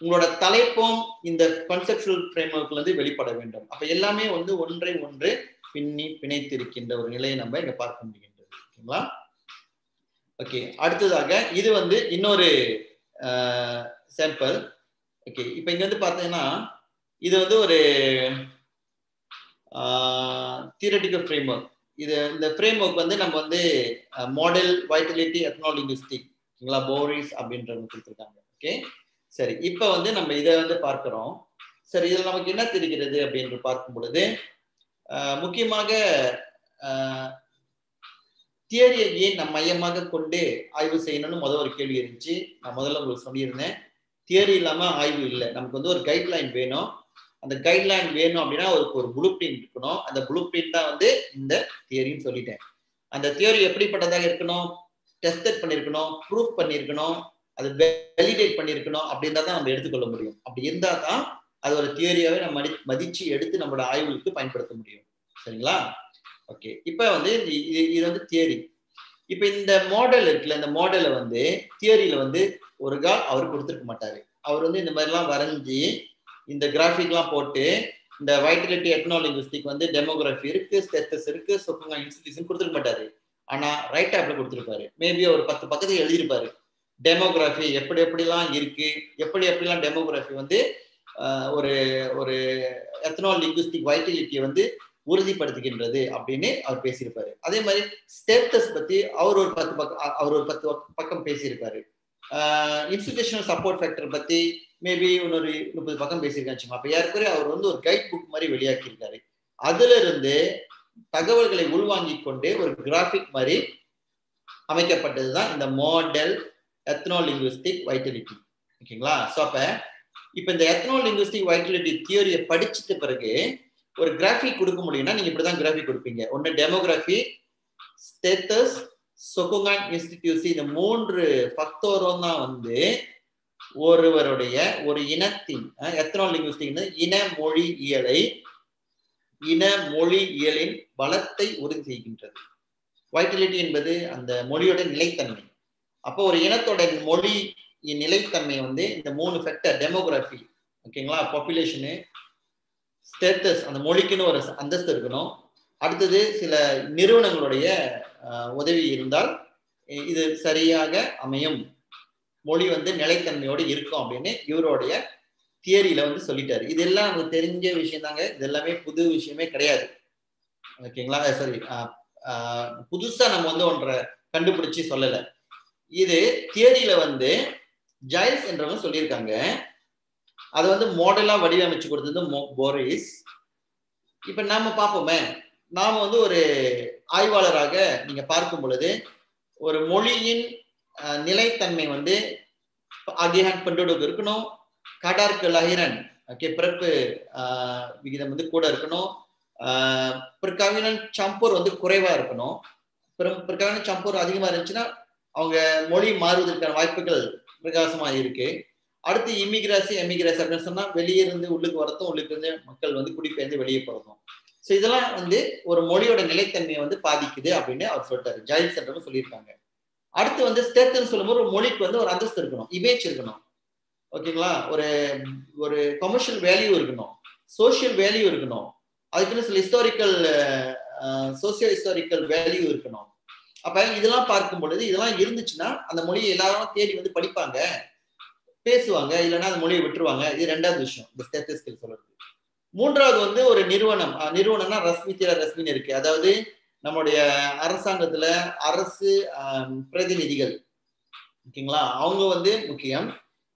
You got a talepom in the conceptual framework like Velipada window. A yellame on the one day, pinitiri kinder, relay number in a park. Okay அடுத்ததாக இது இன்னொரு sample okay இப்போ இங்க பார்த்தீங்கன்னா இது ஒரு theoretical framework இது இந்த framework நம்ம model vitality ethnolinguistic ங்களா Boris அப்படின்றவங்க கொடுத்திருக்காங்க okay சரி இப்போ நம்ம இத பார்க்கறோம் சரி இதுல நமக்கு என்ன தெரிகிறது அப்படினு பார்க்கும் பொழுது முக்கியமாக தியரி ஏன் நம்ம மையமாக கொண்டு ஆய்வு செய்யணும்னு முதல்ல ஒரு கேள்வி இருந்துச்சு நான் முதல்ல உங்களுக்கு சொல்லியிருந்தேன் தியரி இல்லாம ஆய்வு இல்ல நமக்கு ஒரு கைட்லைன் வேணும் அந்த கைட்லைன் வேணும் அப்படினா ஒரு ப்ளூபிரிண்ட் இருக்கணும் அந்த ப்ளூபிரிண்ட் தான் இந்த தியரின்னு சொல்லிட்டேன் அந்த தியரி எப்படிப்பட்டதாக இருக்கணும் டெஸ்ட் பண்ணிருக்கணும் ப்ரூஃப் பண்ணிருக்கணும் அது வேலிடேட் பண்ணிருக்கணும் அப்படினா தான் நம்ம எடுத்து கொள்ள முடியும் அப்படி இருந்தா தான் அது ஒரு தியரியாவே நம்ம மதிச்சி எடுத்து நம்மளோட ஆய்வுக்கு பயன்படுத்த முடியும் சரிங்களா Okay இப்ப இது தியரி இப்ப இந்த மாடல் இருக்குல இந்த மாடலை தியரியில ஒரு கால் அவர் கொடுத்திருக்க மாட்டாரு அவர் இந்த மாதிரிலாம் வரைஞ்சி இந்த கிராஃபிக்லாம் போட்டு இந்த வைட்டாலிட்டி எத்னோலிங்குஸ்டிக் டெமோகிராஃபி இருக்கு ஸ்டேட்டஸ் இருக்கு சொகுங்க இன்ஸ்டிடியூஷன் கொடுத்திருக்க மாட்டாரு ஆனா ரைட் டாப்ல கொடுத்திருப்பாரு மேபி ஒரு 10 பக்கத்துல எழுதி இருப்பாரு டெமோகிராஃபி எப்படி எப்படிலாம் இருக்கு எப்படி எப்படிலாம் டெமோகிராஃபி ஒரு ஒரு எத்னோலிங்குஸ்டிக் வைட்டாலிட்டி உறுதிப்படுத்துகின்றது அப்படினே அவர் பேசி இருப்பாரு அதே மாதிரி ஸ்டேட்டஸ் பத்தி அவர் ஒரு 10 பக்கம் பேசி இருப்பாரு இன்ஸ்டிடியூஷனல் சப்போர்ட் ஃபேக்டர் பத்தி மேபி இன்னொரு 30 பக்கம் பேசி இருக்காங்க அப்ப யாருக்குரிய அவர் ஒரு கைட் புக் மாதிரி வெளியாக்கி இருக்காரு அதுல இருந்து தகவல்களை உள்வாங்கி கொண்டே ஒரு கிராஃபிக் மாதிரி அமைக்கப்பட்டது தான் இந்த மாடல் எத்னோலிங்குஸ்டிக் வைட்டாலிட்டி ஓகேங்களா சோ அப்ப இப்போ இந்த எத்னோலிங்குஸ்டிக் வைட்டாலிட்டி தியரியை படிச்சிட்ட பிறகு ஒரு கிராஃபிக் கொடுக்க முடியும்னா நீங்க இப்படி தான் கிராஃபிக் கொடுப்பீங்க ஒண்ணு டெமோகிராஃபி ஸ்டேட்டஸ் சொகுங்கான் இன்ஸ்டிடியூஷன் இந்த மூன்று ஃபேக்டரோம் தான் ஒருவருடைய ஒரு இனத்தின் எத்னோலிங்குஸ்டிக்னா இன மொழியியலின் பலத்தை உறுதி செய்கின்றது வைட்டாலிட்டி என்பது அந்த மொழியோட நிலைத்தன்மை அப்போ ஒரு இனத்தோட மொழி நிலைத்தன்மை வந்து இந்த மூணு ஃபேக்டர் டெமோகிராஃபி ஓகேங்களா பாப்புலேஷனு ஸ்டேட்டஸ் அந்த மொழிக்குன்னு ஒரு அந்தஸ்து இருக்கணும் அடுத்தது சில நிறுவனங்களுடைய உதவி இருந்தால் இது சரியாக அமையும் மொழி வந்து நிலைத்தன்மையோடு இருக்கும் அப்படின்னு இவருடைய தியரியில வந்து சொல்லிட்டாரு இதெல்லாம் நமக்கு தெரிஞ்ச விஷயம் தாங்க இது எல்லாமே புது விஷயமே கிடையாது ஓகேங்களா சரி புதுசா நம்ம வந்து ஒன்றை கண்டுபிடிச்சு சொல்லலை இது தியரியில வந்து ஜைல்ஸ் என்றவங்க சொல்லியிருக்காங்க அது வந்து மாடலா வடிவமைச்சு கொடுத்தது போரிஸ் இப்ப நாம பார்ப்போமே நாம வந்து ஒரு ஆய்வாளராக நீங்க பார்க்கும் பொழுது ஒரு மொழியின் நிலைத்தன்மை வந்து அகிஹான் பண்டோடுக்கு இருக்கணும் கடார்க்கு லஹிரன் ஓகே பிறப்பு விகிதம் வந்து கூட இருக்கணும் பிற்காவினன் சம்பூர் வந்து குறைவா இருக்கணும் பிற்காவினன் சம்பூர் அதிகமா இருந்துச்சுன்னா அவங்க மொழி மாறுவதற்கான வாய்ப்புகள் பிரகாசமா இருக்கு அடுத்து இமிகிராசி எமிகிராசி அப்படின்னு சொன்னா வெளியே இருந்து உள்ளுக்கு வரதும் உள்ளுக்கு இருந்து மக்கள் வந்து குடிபெயர்ந்து வெளியே போறதும் ஸோ இதெல்லாம் வந்து ஒரு மொழியோட நிலைத்தன்மையை வந்து பாதிக்குது அப்படின்னு அவர் சொல்லிட்டாரு ஜைல்ஸ் என்றவங்க சொல்லியிருக்காங்க அடுத்து வந்து ஸ்டேட்டஸ்ன்னு சொல்லும்போது ஒரு மொழிக்கு வந்து ஒரு அந்தஸ்து இருக்கணும் இமேஜ் இருக்கணும் ஓகேங்களா ஒரு ஒரு கமர்ஷியல் வேல்யூ இருக்கணும் சோசியல் வேல்யூ இருக்கணும் அதுக்குன்னு சில ஹிஸ்டாரிக்கல் சோசியோ ஹிஸ்டாரிக்கல் வேல்யூ இருக்கணும் அப்ப இதெல்லாம் பார்க்கும் பொழுது இதெல்லாம் இருந்துச்சுன்னா அந்த மொழியை எல்லாரும் தேடி வந்து படிப்பாங்க பேசுவாங்க இல்லைன்னா அந்த மொழியை விட்டுருவாங்க இது ரெண்டாவது விஷயம் இந்த ஸ்டேட்டஸ்ன்னு சொல்றது மூன்றாவது வந்து ஒரு நிறுவனம் நிறுவனம்னா ரஸ்மி திற ரஸ்மின்னு இருக்கு அதாவது நம்முடைய அரசாங்கத்துல அரசு பிரதிநிதிகள் ஓகேங்களா அவங்க வந்து முக்கியம்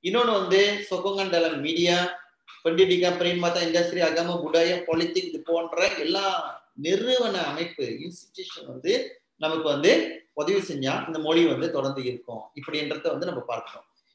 இன்னொன்று வந்து சொகங்கண்டல மீடியா பண்டிடிகா பிரேமாதா இண்டஸ்ட்ரி அகம புடாயா பாலிடிக் இது போன்ற எல்லா நிறுவன அமைப்பு இன்ஸ்டிடியூஷன் வந்து நமக்கு வந்து உதவி செஞ்சா இந்த மொழி வந்து தொடர்ந்து இருக்கும் இப்படின்றத வந்து நம்ம பார்க்கிறோம்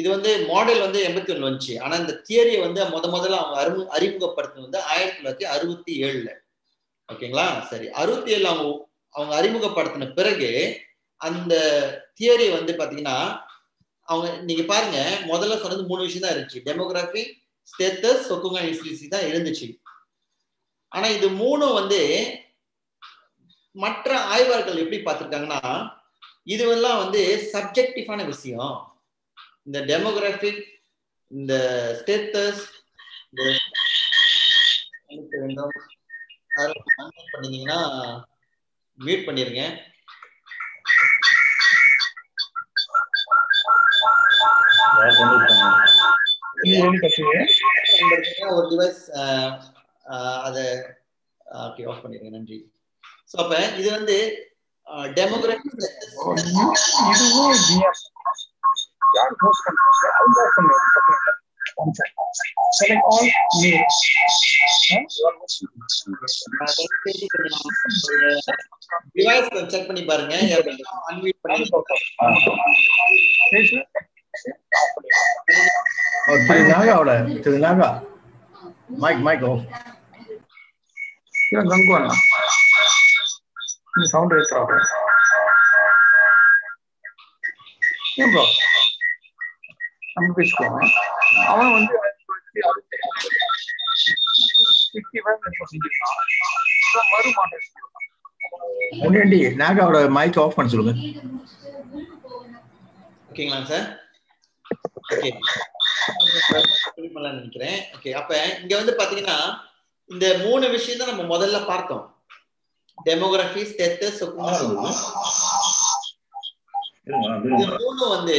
இது வந்து மாடல் வந்து 81 வந்துச்சு ஆனா இந்த தியரியை வந்து முதல்ல அவங்க அறிமுகப்படுத்தினது வந்து 1967 ஓகேங்களா சரி 67 அவங்க அறிமுகப்படுத்தின பிறகு அந்த தியரி வந்து பாத்தீங்கன்னா அவங்க நீங்க பாருங்க முதல்ல சொன்னது மூணு விஷயம் தான் இருந்துச்சு டெமோகிராஃபி ஸ்டேட்டஸ் சொகுங்கன் இன்ஸ்டிடியூஷன் தான் இருந்துச்சு ஆனா இது மூணும் வந்து மற்ற ஆய்வாளர்கள் எப்படி பார்த்துருக்காங்கன்னா இதுவெல்லாம் வந்து சப்ஜெக்டிவான விஷயம் இந்த டெமோகிராஃபிக் இந்த ஸ்டேட்டஸ் பண்ணீங்கன்னா மியூட் பண்ணிருங்க ஒரு டிவைஸ் அதை ஆஃப் பண்ணிருங்க நன்றி சோ அப்ப இது வந்து டெமோகிராஃபி யார் போஸ்ட் பண்ணுங்க அவங்க பண்ணுங்க select all names device check பண்ணி பாருங்க அன்மியூட் பண்ணுங்க और तिलनागा वाला तिलनागा माइक माइक ऑफ क्या गंगवा ना ये साउंड रेट रहा है क्यों ब्रो हम कुछ को आवाज வந்து 65% இத மறு மாட்டேன் முன்னேண்டி நாகாவோட மைக் ஆஃப் பண்ண சொல்லுங்க ஓகேங்களா சார் ஓகே நினைக்கிறேன் ஓகே அப்ப இங்க வந்து பாத்தீங்கன்னா இந்த மூணு விஷயம் தான் நம்ம முதல்ல பார்த்தோம் டெமோகிராஃபி ஸ்டேட்டஸ் மூணு வந்து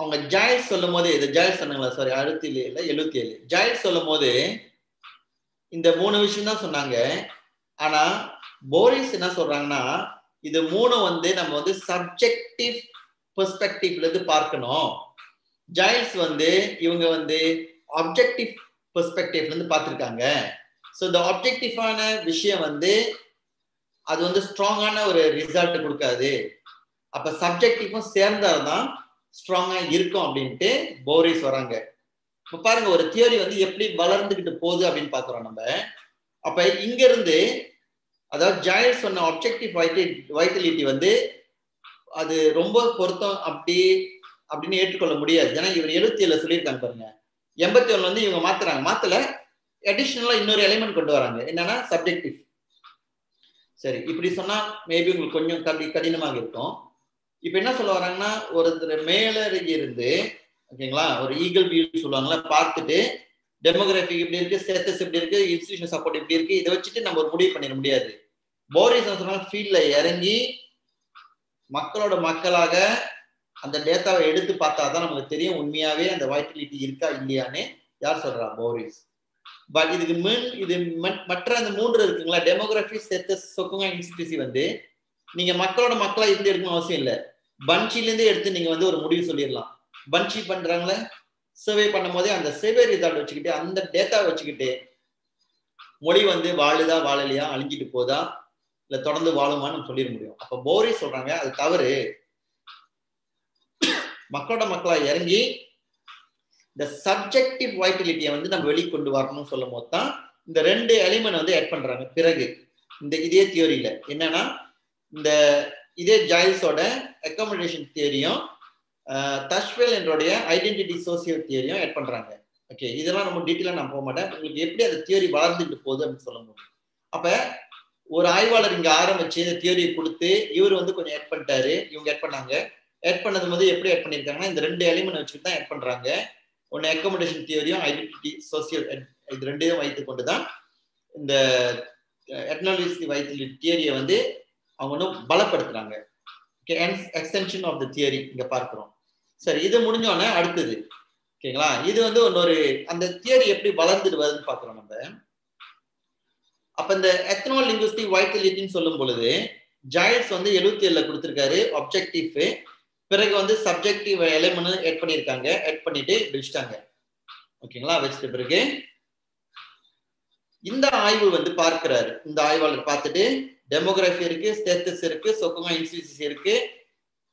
அவங்க ஜாயில்ஸ் சொல்லும் போது இது ஜாயில்ஸ் சொன்னாங்களா சாரி 67 ஜாயில்ஸ் சொல்லும் போது இந்த மூணு விஷயம் தான் சொன்னாங்க ஆனா போரிஸ் என்ன சொல்றாங்கன்னா இது மூணு வந்து நம்ம வந்து சப்ஜெக்டிவ் பெர்ஸ்பெக்டிவ்ல இருந்து பார்க்கணும் ஜைல்ஸ் வந்து இவங்க வந்து ஆப்ஜெக்டிவ் பெர்ஸ்பெக்டிவ்ல இருந்து பார்த்திருக்காங்க ஸோ இந்த ஆப்ஜெக்டிவான விஷயம் வந்து அது வந்து ஸ்ட்ராங்கான ஒரு ரிசல்ட் கொடுக்காது அப்ப சப்ஜெக்டிவும் சேர்ந்தால்தான் ஸ்ட்ராங்கா இருக்கும் அப்படின்ட்டு போரிஸ் வராங்க. இப்ப பாருங்க ஒரு தியரி வந்து எப்படி வளர்ந்துகிட்டு போகுது அப்படின்னு பாக்குறோம் நம்ம. அப்ப இங்க இருந்து அதாவது ஜாயல் சொன்ன ஆப்ஜெக்டிவ் வைட்டலிட்டி வந்து அது ரொம்ப பொருத்தம் அப்படி அப்படின்னு ஏற்றுக்கொள்ள முடியாது. ஏன்னா இவர் 77 சொல்லியிருக்காங்க பாருங்க, 81 வந்து இவங்க மாத்துறாங்க. மாத்தல அடிஷனலா இன்னொரு எலிமெண்ட் கொண்டு வராங்க, என்னன்னா சப்ஜெக்டிவ். சரி, இப்படி சொன்னா மேபி உங்களுக்கு கொஞ்சம் கடினமாக இருக்கும். இப்ப என்ன சொல்ல வராங்கன்னா, ஒருத்தர் மேல இருந்து ஓகேங்களா ஒரு ஈகிள் வியூ சொல்லுவாங்களா பார்த்துட்டு டெமோகிராஃபிக் இப்படி இருக்கு, ஸ்டேட்டஸ் இப்படி இருக்கு, இன்ஸ்டிடியூஷன் சப்போர்ட் இப்படி இருக்கு, இதை வச்சுட்டு நம்ம ஒரு முடிவு பண்ணிட முடியாது. போரிஸ் சொன்னாலும் ஃபீல்ட்ல இறங்கி மக்களோட மக்களாக அந்த டேட்டாவை எடுத்து பார்த்தா தான் நமக்கு தெரியும் உண்மையாவே அந்த வைட்டலிட்டி இருக்கா இல்லையான்னு. யார் சொல்றா? போரிஸ். பட் இதுக்கு மீன் இது மற்ற அந்த மூன்று இருக்குங்களா, டெமோகிராஃபி, ஸ்டேட்டஸ், சொக்குங்க, இன்ஸ்டிடியூஷன் வந்து நீங்க மக்களோட மக்களா இருந்து எடுக்கணும் அவசியம் இல்லை. பஞ்சிலேருந்து எடுத்து நீங்க வந்து ஒரு முடிவு சொல்லிடலாம். பஞ்சி பண்றாங்களே சர்வே பண்ணும் போதே அந்த சர்வே ரிசல்ட் வச்சுக்கிட்டு அந்த டேட்டாவை வச்சுக்கிட்டு மொழி வந்து வாழுதா வாழலையா, அழிஞ்சிட்டு போதா இல்லை தொடர்ந்து வாழுமான்னு சொல்லிட முடியும். அப்ப போரிஸ் சொல்றாங்க அது தவறு, மக்களோட மக்களா இறங்கி இந்த சப்ஜெக்டிவ் வைட்டலிட்டியை வந்து நம்ம வெளிக்கொண்டு வரணும்னு சொல்லும் போது தான் இந்த ரெண்டு எலிமெண்ட் வந்து ஆட் பண்றாங்க. பிறகு இந்த இதே தியோரியில என்னன்னா இந்த இதே ஜைல்ஸோட அக்காமடேஷன் தியரியும் தஷ்வெல் என்றோடைய ஐடென்டிட்டி சோசியல் தியரியும் ஆட் பண்றாங்க. ஓகே, இதெல்லாம் நம்ம டீட்டெயிலாக நான் போக மாட்டேன். உங்களுக்கு எப்படி அந்த தியரி வளர்ந்துட்டு போகுது அப்படின்னு சொல்ல முடியும். அப்ப ஒரு ஆய்வாளர் இங்க ஆரம்பிச்சு இந்த தியோரியை கொடுத்து இவர் வந்து கொஞ்சம் ஆட் பண்ணிட்டாரு, இவங்க ஆட் பண்ணாங்க. ஆட் பண்ணது போது எப்படி ஆட் பண்ணியிருக்காங்கன்னா இந்த ரெண்டு எலிமெண்ட் வச்சுட்டு தான் ஆட் பண்றாங்க. ஒன்னு அக்காமடேஷன் தியரியும் ஐடென்டிட்டி சோசியல் இது ரெண்டையும் வைத்துக்கொண்டு தான் இந்த எத்னாலஜி வைத்தல் தியரியை வந்து அவங்க ஒன்றும் பலப்படுத்துறாங்க. Okay, extension of the theory இங்க பார்க்கிறோம். சரி, இது முடிஞ்சோடனே அடுத்தது ஓகேங்களா, இது வந்து இன்னொரு அந்த தியரி எப்படி வளர்ந்துட்டு வருதுன்னு பார்க்குறோம் நம்ம. அப்ப இந்த எத்னோ லிங்குஸ்டிக் வைட்டலிட்டின்னு சொல்லும் பொழுது ஜாயல்ஸ் வந்து 77 கொடுத்துருக்காரு ஆப்ஜெக்டிவ், பிறகு வந்து சப்ஜெக்டிவ் எலிமெண்ட் ஆட் பண்ணியிருக்காங்க, ஆட் பண்ணிட்டு வச்சுட்டாங்க ஓகேங்களா. வச்சுட்டு பிறகு இந்த ஆய்வு வந்து பார்க்கிறாரு, இந்த ஆய்வாளர் பார்த்துட்டு டெமோகிராஃபி இருக்கு, ஸ்டேட்டஸ் இருக்கு, சொக்குங்க, இன்ஸ்டிடியூஷன் இருக்கு,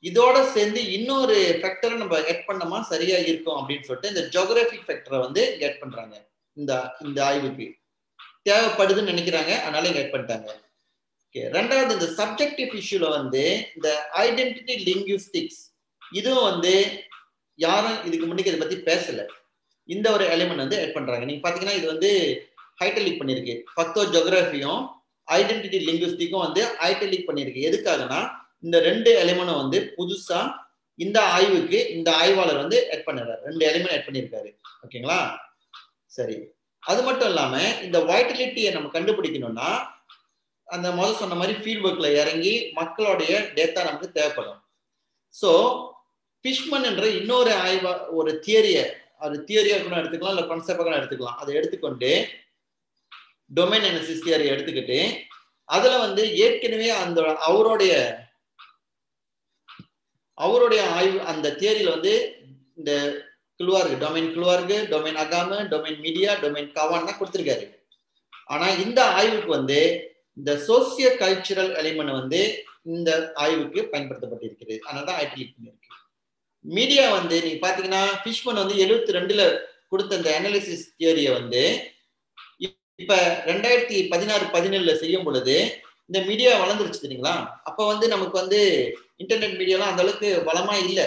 இதோட சேர்ந்து இன்னொரு ஃபேக்டரை நம்ம ஆட் பண்ணமா சரியா இருக்கும் அப்படின்னு சொல்லிட்டு இந்த ஜியோகிராஃபிக் ஃபேக்டரை வந்து ஆட் பண்றாங்க. இந்த ஆய்வுக்கு தேவைப்படுதுன்னு நினைக்கிறாங்க, அதனால இங்க ஆட் பண்ணிட்டாங்க. ஓகே, ரெண்டாவது இந்த சப்ஜெக்டிவ் இஷ்யூல வந்து இந்த ஐடென்டிட்டி லிங்குவிஸ்டிக்ஸ் இதுவும் வந்து யாரும் இதுக்கு முன்னாடி இதை பத்தி பேசல, இந்த ஒரு எலிமெண்ட் வந்து ஆட் பண்றாங்க. நீங்க பாத்தீங்கன்னா இது வந்து ஹைட்டலிக் பண்ணிருக்கு, ஃபக்தோ ஜியோகிராஃபியும் ஐடென்டிட்டி லிங்குவிஸ்டிக்கும் வந்து ஹைட்டலிக் பண்ணிருக்கு. எதுக்காகனா இந்த ரெண்டு எலிமெண்ட் வந்து புதுசா இந்த ஆய்வுக்கு இந்த ஆய்வாளர் வந்து ஆட் பண்ணிடுறாரு, ரெண்டு எலிமெண்ட் ஆட் பண்ணியிருக்காரு ஓகேங்களா. சரி, அது மட்டும் இல்லாம இந்த வைட்டலிட்டியை நம்ம கண்டுபிடிக்கணும்னா அந்த முதல் சொன்ன மாதிரி ஃபீல்ட் ஒர்க்ல இறங்கி மக்களுடைய டேட்டா நமக்கு தேவைப்படும். ஸோ ஃபிஷ்மன் என்ற இன்னொரு ஆய்வா ஒரு தியரியை, அது தியரியா கூட எடுத்துக்கலாம் இல்லை கான்செப்டா கூட எடுத்துக்கலாம், அதை எடுத்துக்கொண்டு டொமைன் அனாலிசிஸ் தியரியை எடுத்துக்கிட்டு அதுல வந்து ஏற்கனவே அந்த அவருடைய ஆய்வு அந்த தியரியில வந்து இந்த கிளுவார்கு, டொமைன் அகாம, டொமைன் மீடியா, டொமைன் கவான்னா கொடுத்துருக்காரு. ஆனா இந்த ஆய்வுக்கு வந்து இந்த சோசியோ கல்ச்சுரல் எலிமெண்ட் வந்து இந்த ஆய்வுக்கு பயன்படுத்தப்பட்டிருக்கிறது, அதனால்தான் ஐடென்டிட்டி பண்ணிருக்கு. மீடியா வந்து நீங்க பாத்தீங்கன்னா ஃபிஷ்மன் வந்து 72 கொடுத்த இந்த அனாலிசிஸ் தியரியை வந்து இப்ப 2016-17 செய்யும் பொழுது இந்த மீடியா வளர்ந்துருச்சு தெரியுங்களா. அப்ப வந்து நமக்கு வந்து இன்டர்நெட் மீடியாலாம் அந்த அளவுக்கு வளமா இல்லை,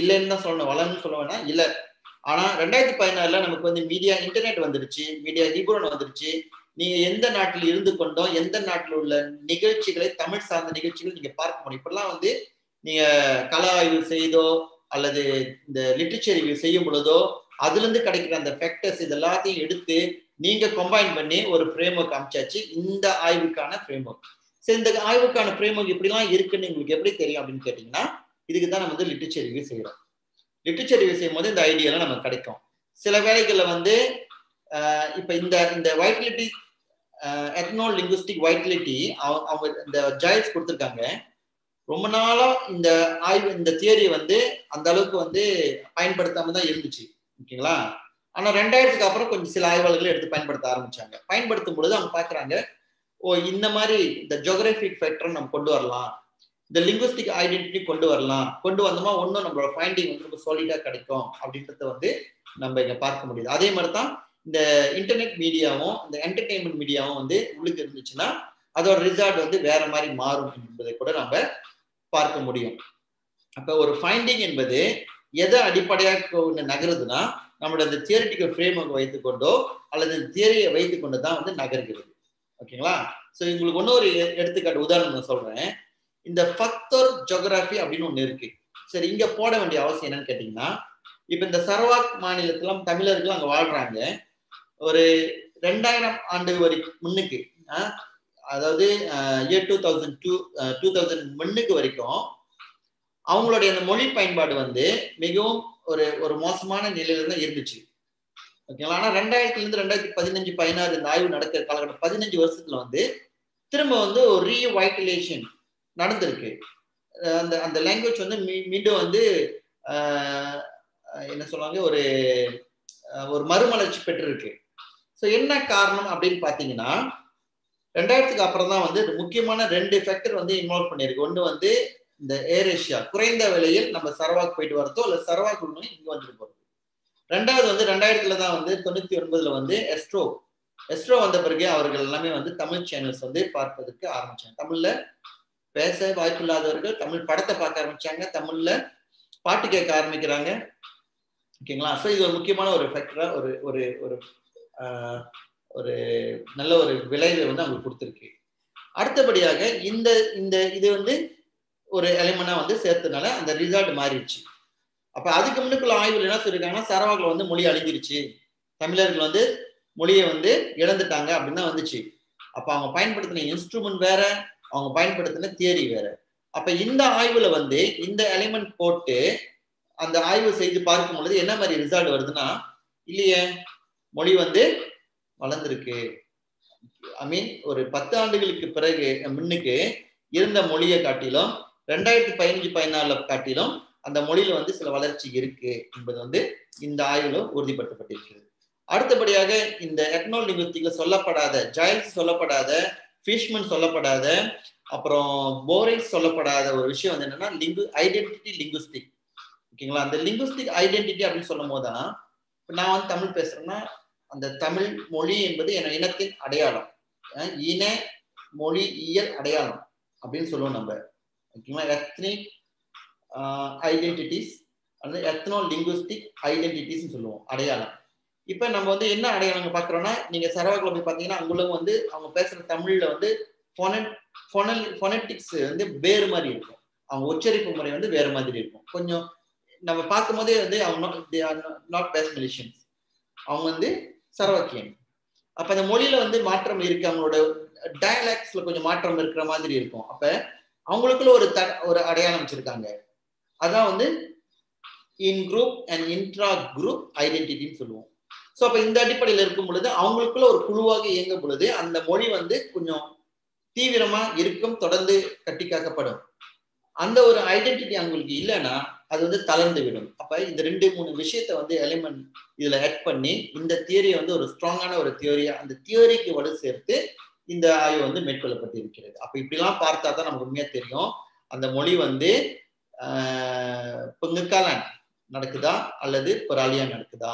இல்லைன்னு தான் சொல்லணும், வளம்னு சொல்ல வேணா இல்லை. ஆனா 2016 நமக்கு வந்து மீடியா இன்டர்நெட் வந்துருச்சு, மீடியா ஹிபுரன் வந்துருச்சு. நீங்க எந்த நாட்டில் இருந்து கொண்டோம், எந்த நாட்டில் உள்ள நிகழ்ச்சிகளை, தமிழ் சார்ந்த நிகழ்ச்சிகள் நீங்க பார்க்க முடியும். இப்பெல்லாம் வந்து நீங்க கலா ஆய்வு செய்தோ அல்லது இந்த லிட்ரேச்சர் ஆய்வு செய்யும் பொழுதோ அதுல இருந்து கிடைக்கிற அந்த ஃபேக்டர்ஸ் இது எல்லாத்தையும் எடுத்து நீங்க கம்பைன் பண்ணி ஒரு ஃப்ரேம் ஒர்க் அமைச்சாச்சு, இந்த ஆய்வுக்கான ஃப்ரேம் ஒர்க். சரி, இந்த ஆய்வுக்கான ஃப்ரேம் ஒர்க் இப்படிலாம் இருக்குன்னு உங்களுக்கு எப்படி தெரியும் அப்படின்னு கேட்டீங்கன்னா, இதுக்கு தான் நம்ம வந்து லிட்ரேச்சர் ரிவ்யூ செய்யறோம். லிட்ரேச்சர் ரிவ்யூ செய்யும் போது இந்த ஐடியாலாம் நமக்கு கிடைக்கும். சில வேலைகள்ல வந்து இப்ப இந்த வைட்டலிட்டி எத்னோ லிங்குஸ்டிக் வைட்டலிட்டி அவங்க இந்த ஜாய்ஸ் கொடுத்துருக்காங்க. ரொம்ப நாளா இந்த ஆய்வு இந்த தியரி வந்து அந்த அளவுக்கு வந்து பயன்படுத்தாம தான் இருந்துச்சு ஓகேங்களா. ஆனா 2000 அப்புறம் கொஞ்சம் சில ஆய்வாளர்கள் எடுத்து பயன்படுத்த ஆரம்பிச்சாங்க. பயன்படுத்தும் பொழுது அவங்க பாக்குறாங்க, ஓ இந்த மாதிரி இந்த ஜியோகிராஃபிக் ஃபேக்டர் நம்ம கொண்டு வரலாம், the linguistic identity கொண்டு வரலாம். கொண்டு வந்தோமா ஒன்னும் நம்மளோட ஃபைண்டிங் வந்து சாலிடா கிடைக்கும் அப்படின்றத வந்து நம்ம இங்க பார்க்க முடியுது. அதே மாதிரி தான் இந்த இன்டர்நெட் மீடியாவும் இந்த என்டர்டெயின்மெண்ட் மீடியாவும் வந்து உங்களுக்கு இருந்துச்சுன்னா அதோட ரிசல்ட் வந்து வேற மாதிரி மாறும் என்பதை கூட நம்ம பார்க்க முடியும். அப்ப ஒரு ஃபைண்டிங் என்பது எதை அடிப்படையாக நகருதுன்னா நம்மளோட இந்த தியரிட்டிக்கல் ஃப்ரேம் வைத்துக்கொண்டோ அல்லது தியரியை வைத்துக்கொண்டு தான் வந்து நகர்கிறது. ஓகேங்களா? ஸோ உங்களுக்கு ஒன்னும் ஒரு எடுத்துக்காட்டு உதாரணம் நான் சொல்றேன். இந்த ஃபக்தர் ஜியோகிராஃபி அப்படின்னு ஒண்ணு இருக்கு. சரி, இங்க போட வேண்டிய அவசியம் என்னன்னு கேட்டீங்கன்னா, இப்ப இந்த சரவாக் மாநிலத்துல தமிழர்கள் அங்க வாழ்றாங்க. ஒரு 2000 ஆண்டு வரைக்கும் முன்னுக்கு, அதாவது இயர் 2000 வரைக்கும் அவங்களுடைய அந்த மொழி பயன்பாடு வந்து மிகவும் ஒரு ஒரு மோசமான நிலையில தான் இருந்துச்சு. ஓகேங்களா? ஆனா 2000ல இருந்து 2015-16 இந்த ஆய்வு நடக்கிற காலகட்டம் 15 வருஷத்துல வந்து திரும்ப வந்து ஒரு ரீவைட்டலைசேஷன் நடந்திருக்கு. அந்த அந்த லாங்குவேஜ் வந்து மீண்டும் வந்து என்ன சொல்லுவாங்க, ஒரு ஒரு மறுமலர்ச்சி பெற்றிருக்கு. ஸோ என்ன காரணம் அப்படின்னு பார்த்தீங்கன்னா, 2000க்கு அப்புறம் தான் வந்து முக்கியமான 2 ஃபேக்டர் வந்து இன்வால்வ் பண்ணியிருக்கு. ஒன்று வந்து இந்த ஏர் ஏஷியா குறைந்த விலையில் நம்ம சரவாக் போயிட்டு வரதோ இல்லை சரவாக் உண்மையை இங்கே வந்துட்டு போகிறது. ரெண்டாவது வந்து 2000ல தான் வந்து 99 வந்து எஸ்ட்ரோ வந்த பிறகு அவர்கள் எல்லாமே வந்து தமிழ் சேனல்ஸ் வந்து பார்ப்பதற்கு ஆரம்பிச்சாங்க. தமிழ்ல பேச வாய்ப்பு இல்லாதவர்கள் தமிழ் படத்தை பார்க்க ஆரம்பிச்சாங்க, தமிழ்ல பாட்டு கேட்க ஆரம்பிக்கிறாங்க. ஓகேங்களா? ஸோ இது ஒரு முக்கியமான ஒரு ஃபேக்டரா ஒரு ஒரு ஒரு நல்ல ஒரு விளைவை வந்து அவங்களுக்கு கொடுத்துருக்கு. அடுத்தபடியாக இந்த இந்த இது வந்து ஒரு எலிமெண்டா வந்து சேர்த்ததுனால அந்த ரிசல்ட் மாறிடுச்சு. அப்ப அதுக்கு முன்னுக்குள்ள ஆய்வுல என்ன சொல்லியிருக்காங்கன்னா, சரவாக்ல வந்து மொழி அழிஞ்சிருச்சு, தமிழர்கள் வந்து மொழியை வந்து இழந்துட்டாங்க அப்படின்னு தான் வந்துச்சு. அப்ப அவங்க பயன்படுத்தின இன்ஸ்ட்ருமெண்ட் வேற, அவங்க பயன்படுத்தின தியரி வேற. அப்ப இந்த ஆய்வுல வந்து இந்த எலிமெண்ட் போட்டு அந்த ஆய்வு செய்து பார்க்கும் பொழுது என்ன மாதிரி ரிசல்ட் வருதுன்னா, இல்லையே மொழி வந்து வளர்ந்துருக்கு. ஐ மீன், ஒரு 10 ஆண்டுகளுக்கு பிறகு முன்னுக்கு இருந்த மொழியை காட்டிலும் 2015-16 காட்டிலும் அந்த மொழியில வந்து சில வளர்ச்சி இருக்கு என்பது வந்து இந்த ஆய்வுல உறுதிப்படுத்தப்பட்டிருக்கிறது. அடுத்தபடியாக இந்த எத்னோலிங்குஸ்டிக்ல சொல்லப்படாத, ஜைல்ஸ் சொல்லப்படாத, ஃபிஷ்மன் சொல்லப்படாத, அப்புறம் போரிஸ் சொல்லப்படாத ஒரு விஷயம் வந்து என்னன்னா ஐடென்டிட்டி லிங்குஸ்டிக். ஓகேங்களா? அந்த லிங்குஸ்டிக் ஐடென்டிட்டி அப்படின்னு சொல்லும் போதுதான், நான் வந்து தமிழ் பேசுறேன்னா அந்த தமிழ் மொழி என்பது என் இனத்தின் அடையாளம், இன மொழி இயல் அடையாளம் அப்படின்னு சொல்லுவோம் நம்ம. ஓகேங்களா? Ethnic identities, ethnolinguistic identities சொல்லுவோம், அடையாளம். இப்போ நம்ம வந்து என்ன அடையாளம் பார்க்குறோம்னா, நீங்கள் சரவாக்கில் போய் பார்த்தீங்கன்னா அங்குள்ள வந்து அவங்க பேசுகிற தமிழில் வந்து ஃபொனட்டிக்ஸ் வந்து வேறு மாதிரி இருக்கும், அவங்க உச்சரிப்பு முறை வந்து வேறு மாதிரி இருக்கும். கொஞ்சம் நம்ம பார்க்கும் போதே வந்து அவங்க நாட் பேஸ்மலிஷன்ஸ், அவங்க வந்து சரவாக்கியன். அப்போ அந்த மொழியில் வந்து மாற்றம் இருக்குது, அவங்களோட டயலாக்ஸில் கொஞ்சம் மாற்றம் இருக்கிற மாதிரி இருக்கும். அப்போ அவங்களுக்குள்ள ஒரு அடையாளம் வச்சுருக்காங்க, அதான் வந்து in group and intra group ஐடென்டிட்டின்னு சொல்லுவோம். ஸோ அப்போ இந்த அடிப்படையில் இருக்கும் பொழுது அவங்களுக்குள்ள ஒரு குழுவாக இயங்கும் பொழுது அந்த மொழி வந்து கொஞ்சம் தீவிரமா இருக்கும், தொடர்ந்து கட்டி காக்கப்படும். அந்த ஒரு ஐடென்டிட்டி அவங்களுக்கு இல்லைன்னா அது வந்து தளர்ந்து விடும். அப்ப இந்த 2-3 விஷயத்த வந்து எலிமெண்ட் இதுல ஆட் பண்ணி இந்த தியரியை வந்து ஒரு ஸ்ட்ராங்கான ஒரு தியரியா, அந்த தியரிக்கு வலு சேர்த்து இந்த ஆய்வு வந்து மேற்கொள்ளப்பட்டிருக்கிறது. அப்ப இப்படிலாம் பார்த்தா தான் நமக்கு உண்மையா தெரியும் அந்த மொழி வந்து பெங்குக்காலன் நடக்குதா அல்லது பொராலியா நடக்குதா.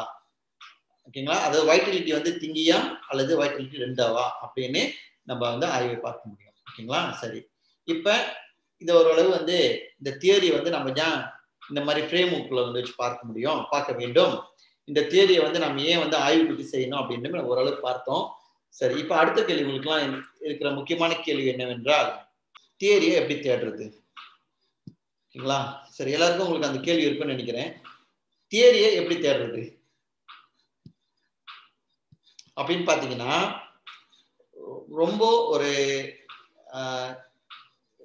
ஓகேங்களா? அதாவது வைட்டலிட்டி வந்து திங்கியா அல்லது வைட்டலிட்டி 2ஆவா அப்படின்னு நம்ம வந்து ஆய்வை பார்க்க முடியும். ஓகேங்களா? சரி, இப்ப இந்த ஓரளவு வந்து இந்த தியரி வந்து நம்ம ஏன் இந்த மாதிரி ஃப்ரேம் ஒர்க்ல வந்து வச்சு பார்க்க வேண்டும், இந்த தியரியை வந்து நம்ம ஏன் வந்து ஆய்வு பற்றி செய்யணும் அப்படின்ட்டு நம்ம ஓரளவு பார்த்தோம். சரி, இப்ப அடுத்த கேள்விகளுக்கெல்லாம் இருக்கிற முக்கியமான கேள்வி என்னவென்றால், தியரியை எப்படி தேடுறது? ஓகேங்களா? சரி, எல்லாருக்கும் உங்களுக்கு அந்த கேள்வி இருக்குன்னு நினைக்கிறேன். தியரியை எப்படி தேடுறது அப்படின்னு பார்த்தீங்கன்னா ரொம்ப ஒரு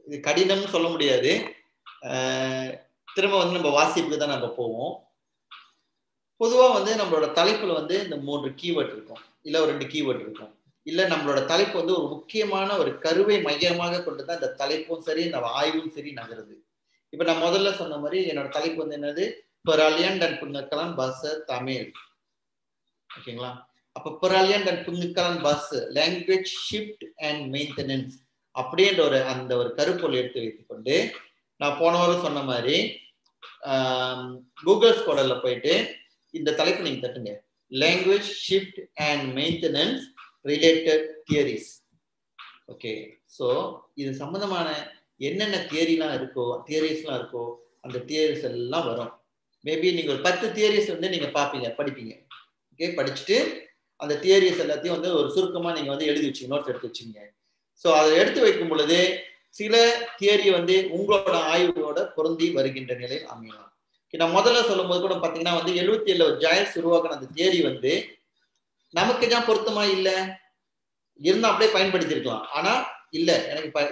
இது கடினம்னு சொல்ல முடியாது. திரும்ப வந்து நம்ம வாசிப்புக்கு தான் நம்ம போவோம். பொதுவாக வந்து நம்மளோட தலைப்பில் வந்து இந்த 3 கீவேர்ட் இருக்கும், இல்லை ஒரு 2 கீவேர்ட் இருக்கும், இல்லை நம்மளோட தலைப்பு வந்து ஒரு முக்கியமான ஒரு கருவை மையமாக கொண்டு தான் இந்த தலைப்பும் சரி நம்ம ஆய்வும் சரி நகருது. இப்போ நான் முதல்ல சொன்ன மாதிரி என்னோட தலைப்பு வந்து என்னது, பெராலியன் அண்ட் புங்கக்கலான் பாச தமிழ். ஓகேங்களா? அப்போ பெராலியன் அண்ட் புங்கக்கலான் பாச லாங்குவேஜ் ஷிஃப்ட் அண்ட் மெயின்டெனன்ஸ் அப்படின்ற ஒரு அந்த ஒரு கருப்பொருள் எடுத்து வைத்துக்கொண்டு நான் போன வாரம் சொன்ன மாதிரி கூகுள் ஸ்காலர்ல போயிட்டு இந்த தலைப்பு நீங்க தட்டுங்க language shift and maintenance related theories. Okay, so இது சம்பந்தமான என்னென்ன தியரிலாம் இருக்கோ தியரிஸ்லாம் இருக்கோ அந்த தியரிஸ் எல்லாம் வரும். மேபி நீங்கள் ஒரு 10 தியரிஸ் வந்து நீங்கள் பார்ப்பீங்க படிப்பீங்க. ஓகே, படிச்சுட்டு அந்த தியரிஸ் எல்லாத்தையும் வந்து ஒரு சுருக்கமாக நீங்கள் வந்து எழுதி வச்சிங்க, நோட்ஸ் எடுத்து வச்சிங்க. ஸோ அதை எடுத்து வைக்கும் பொழுது சில தியரி வந்து உங்களோட ஆய்வோட பொருந்தி வருகின்ற நிலையில் அமையலாம். நான் முதல்ல சொல்லும் போது கூட பார்த்தீங்கன்னா வந்து 77 ஒரு ஜாயில்ஸ் உருவாக்கின அந்த தியரி வந்து நமக்கு தான் பொருத்தமா இல்லை, இருந்தால் அப்படியே பயன்படுத்திருக்கலாம். ஆனால் இல்லை,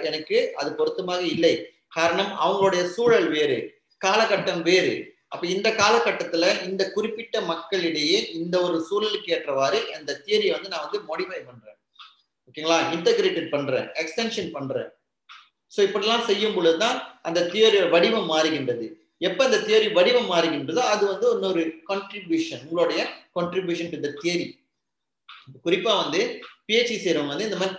எனக்கு அது பொருத்தமாக இல்லை. காரணம், அவங்களுடைய சூழல் வேறு, காலகட்டம் வேறு. அப்போ இந்த காலகட்டத்தில் இந்த குறிப்பிட்ட மக்களிடையே இந்த ஒரு சூழலுக்கு ஏற்றவாறு அந்த தியரியை வந்து நான் வந்து மாடிஃபை பண்றேன், ஓகேங்களா, இன்டகிரேட்டட் பண்றேன், எக்ஸ்டென்ஷன் பண்றேன். ஸோ இப்படிலாம் செய்யும் பொழுதுதான் அந்த தியரியோட வடிவம் மாறுகின்றது. எப்போ அந்த தியரி வடிவம் மாறுகின்றதோ அது வந்து இன்னொரு கான்ட்ரிபியூஷன், உங்களுடைய கான்ட்ரிபியூஷன் டு த தியரி. குறிப்பா வந்து பிஹெச்டி செய்யறவங்க வந்து இந்த மாதிரி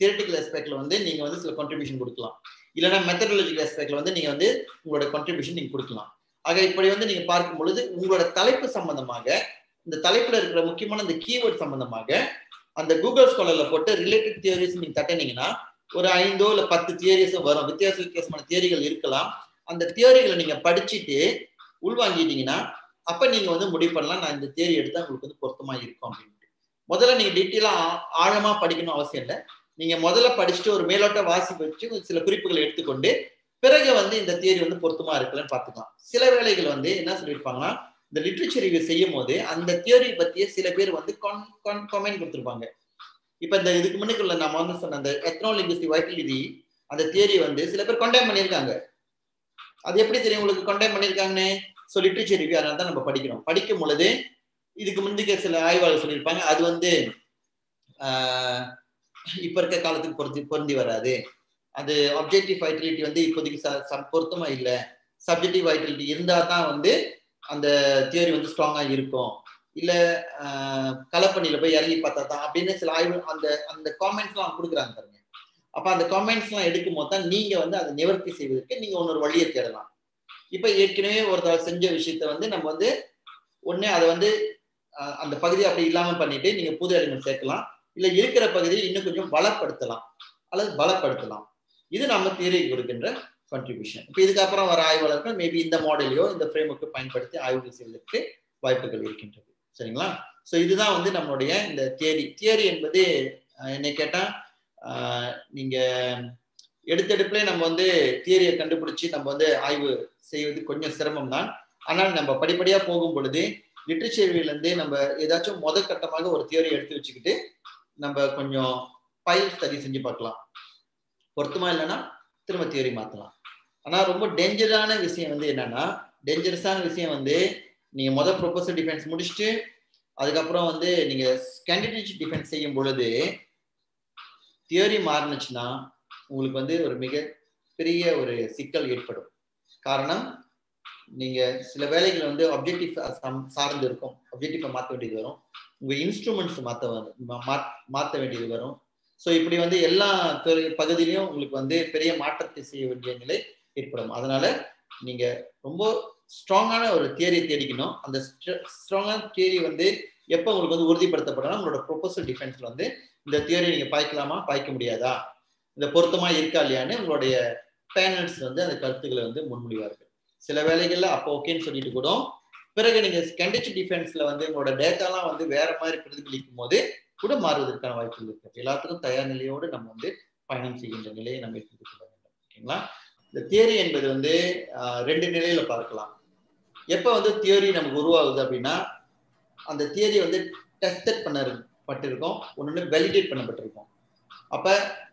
தியரிட்டிக்கல் ஆஸ்பெக்ட்ல வந்து நீங்க வந்து சில கான்ட்ரிபியூஷன் கொடுக்கலாம், இல்லைன்னா மெத்தடாலஜிக்கல் ஆஸ்பெக்ட்ல வந்து நீங்க வந்து உங்களோட கான்ட்ரிபியூஷன் நீங்க கொடுக்கலாம். ஆக இப்படி வந்து நீங்க பார்க்கும் பொழுது உங்களோட தலைப்பு சம்பந்தமாக, இந்த தலைப்புல இருக்கிற முக்கியமான இந்த கீவேர்ட் சம்பந்தமாக அந்த கூகுள் ஸ்காலர்ல போட்டு ரிலேட்டட் தியரிஸ் நீங்க தட்டினீங்கன்னா ஒரு 5 அல்லது 10 தியரிஸும் வரும். வித்தியாச வித்தியாசமான தியரிகள் இருக்கலாம். அந்த தியரிகளை நீங்க படிச்சுட்டு உள்வாங்கிட்டீங்கன்னா அப்ப நீங்க வந்து முடிவு பண்ணலாம், நான் இந்த தியரி எடுத்தா உங்களுக்கு வந்து பொருத்தமா இருக்கும் அப்படின்ட்டு. முதல்ல நீங்க டீட்டெயிலா ஆழமா படிக்கணும் அவசியம் இல்லை. நீங்க முதல்ல படிச்சுட்டு ஒரு மேலோட்ட வாசிப்பு வச்சு சில குறிப்புகளை எடுத்துக்கொண்டு பிறகு வந்து இந்த தியரி வந்து பொருத்தமா இருக்கலன்னு பார்த்துக்கலாம். சில வேளைகள் வந்து என்ன சொல்லியிருப்பாங்கன்னா, இந்த லிட்ரேச்சர் ரிவ்யூ செய்யும் போது அந்த தியரி பத்தியே சில பேர் வந்து கமெண்ட் கொடுத்துருப்பாங்க. இப்ப இந்த இதுக்கு முன்னுக்குள்ள நம்ம வந்து சொன்ன அந்த எத்னோலிங்குஸ்டிக் வைட்டாலிட்டி அந்த தியரி வந்து சில பேர் கண்டெம் பண்ணியிருக்காங்க. அது எப்படி தெரியும் உங்களுக்கு கண்டெம் பண்ணியிருக்காங்கன்னு? ஸோ லிட்ரேச்சர் ரிவ்யூ அதனால தான் நம்ம படிக்கிறோம். படிக்கும் பொழுது இதுக்கு முந்தைய சில ஆய்வாளர் சொல்லியிருப்பாங்க அது வந்து இப்ப இருக்க காலத்துக்கு பொருந்தி வராது, அது ஆப்ஜெக்டிவ் வைட்டாலிட்டி வந்து இப்போதைக்கு பொருத்தமா இல்லை, சப்ஜெக்டிவ் வைட்டாலிட்டி இருந்தால் தான் வந்து அந்த தியரி வந்து ஸ்ட்ராங்காக இருக்கும், இல்லை கலப்பணியில் போய் இறங்கி பார்த்தா தான் அப்படின்னு சில ஆய்வு அந்த அந்த காமெண்ட்ஸ்லாம் கொடுக்குறாங்க பாருங்க. அப்போ அந்த காமெண்ட்ஸ்லாம் எடுக்கும் போது தான் நீங்கள் வந்து அதை நிவர்த்தி செய்வதற்கு நீங்கள் இன்னொரு வழியை தேடலாம். இப்போ ஏற்கனவே ஒருத்தர் செஞ்ச விஷயத்த வந்து நம்ம வந்து ஒன்று அதை வந்து அந்த பகுதியை அப்படி இல்லாமல் பண்ணிட்டு நீங்கள் புது எலிமெண்ட் சேர்க்கலாம், இல்லை இருக்கிற பகுதியை இன்னும் கொஞ்சம் பலப்படுத்தலாம் அல்லது பலப்படுத்தலாம். இது நம்ம தியரி கொடுக்கின்ற கான்ட்ரிபியூஷன். இப்போ இதுக்கப்புறம் வர ஆய்வாளர்கள் மேபி இந்த மாடலையோ இந்த ஃப்ரேமுக்கு பயன்படுத்தி ஆய்வுகள் செய்வதற்கு வாய்ப்புகள் இருக்கின்றது. சரிங்களா? ஸோ இதுதான் வந்து நம்மளுடைய இந்த தியரி என்பது. என்னை கேட்டால் நீங்கள் எடுத்தெடுப்புல நம்ம வந்து தியரியை கண்டுபிடிச்சி நம்ம வந்து ஆய்வு செய்வது கொஞ்சம் சிரமம் தான். ஆனால் நம்ம படிப்படியாக போகும் பொழுது லிட்ரேச்சர்லேருந்து நம்ம ஏதாச்சும் முதற்கட்டமாக ஒரு தியரி எடுத்து வச்சுக்கிட்டு நம்ம கொஞ்சம் பைல் ஸ்டடி செஞ்சு பார்க்கலாம். பொருத்தமா இல்லைன்னா திரும்ப தியரி மாற்றலாம். ஆனால் ரொம்ப டேஞ்சரான விஷயம் வந்து என்னன்னா, டேஞ்சரஸான விஷயம் வந்து நீங்கள் முதல் ப்ரொபோசல் டிஃபென்ஸ் முடிச்சுட்டு அதுக்கப்புறம் வந்து நீங்கள் கேண்டிடேட் டிஃபென்ஸ் செய்யும் பொழுது தியரி மாறினுச்சுன்னா உங்களுக்கு வந்து ஒரு மிகப்பெரிய ஒரு சிக்கல் ஏற்படும். காரணம், நீங்கள் சில வேலைகள் வந்து ஆப்ஜெக்டிவ் சார்ந்து இருக்கும், ஆப்ஜெக்டிவை மாற்ற வேண்டியது வரும், உங்கள் இன்ஸ்ட்ருமெண்ட்ஸ் மாற்ற வேண்டியது வரும். ஸோ இப்படி வந்து எல்லா பகுதியிலையும் உங்களுக்கு வந்து பெரிய மாற்றத்தை செய்ய வேண்டிய நிலை ஏற்படும். அதனால நீங்க ரொம்ப ஸ்ட்ராங்கான ஒரு தியரியை தேடிக்கணும். அந்த ஸ்ட்ராங்கான தியரி வந்து எப்போ உங்களுக்கு வந்து உறுதிப்படுத்தப்படணும், உங்களோட ப்ரொபோசல் டிஃபென்ஸ்ல வந்து இந்த தியரி நீங்க பாய்க்கலாமா பாய்க்க முடியாதா, இந்த பொருத்தமா இருக்கா இல்லையான்னு உங்களுடைய பேனல்ஸ் வந்து அந்த கருத்துக்களை வந்து முன்மொழிவார்கள். சில வேலைகள்ல அப்போ ஓகேன்னு சொல்லிட்டு கூட பிறகு நீங்க கண்டிச்சு டிஃபென்ஸ்ல வந்து உங்களோட டேட்டாலாம் வந்து வேற மாதிரி பிரதிபலிக்கும் போது கூட மாறுவதற்கான வாய்ப்புகள் இருக்கு. எல்லாத்துக்கும் தயார் நிலையோடு நம்ம வந்து பயணம் செய்கின்ற நிலையை நம்ம எடுத்துக் கொள்ள வேண்டும். ஓகேங்களா? இந்த தியரி என்பது வந்து 2 நிலையில பார்க்கலாம். எப்போ வந்து தியரி நமக்கு உருவாகுது அப்படின்னா, அந்த தியரி வந்து டெஸ்டட் பண்ணப்பட்டிருக்கும், ஒன்று வேலிடேட் பண்ணப்பட்டிருக்கும். அப்ப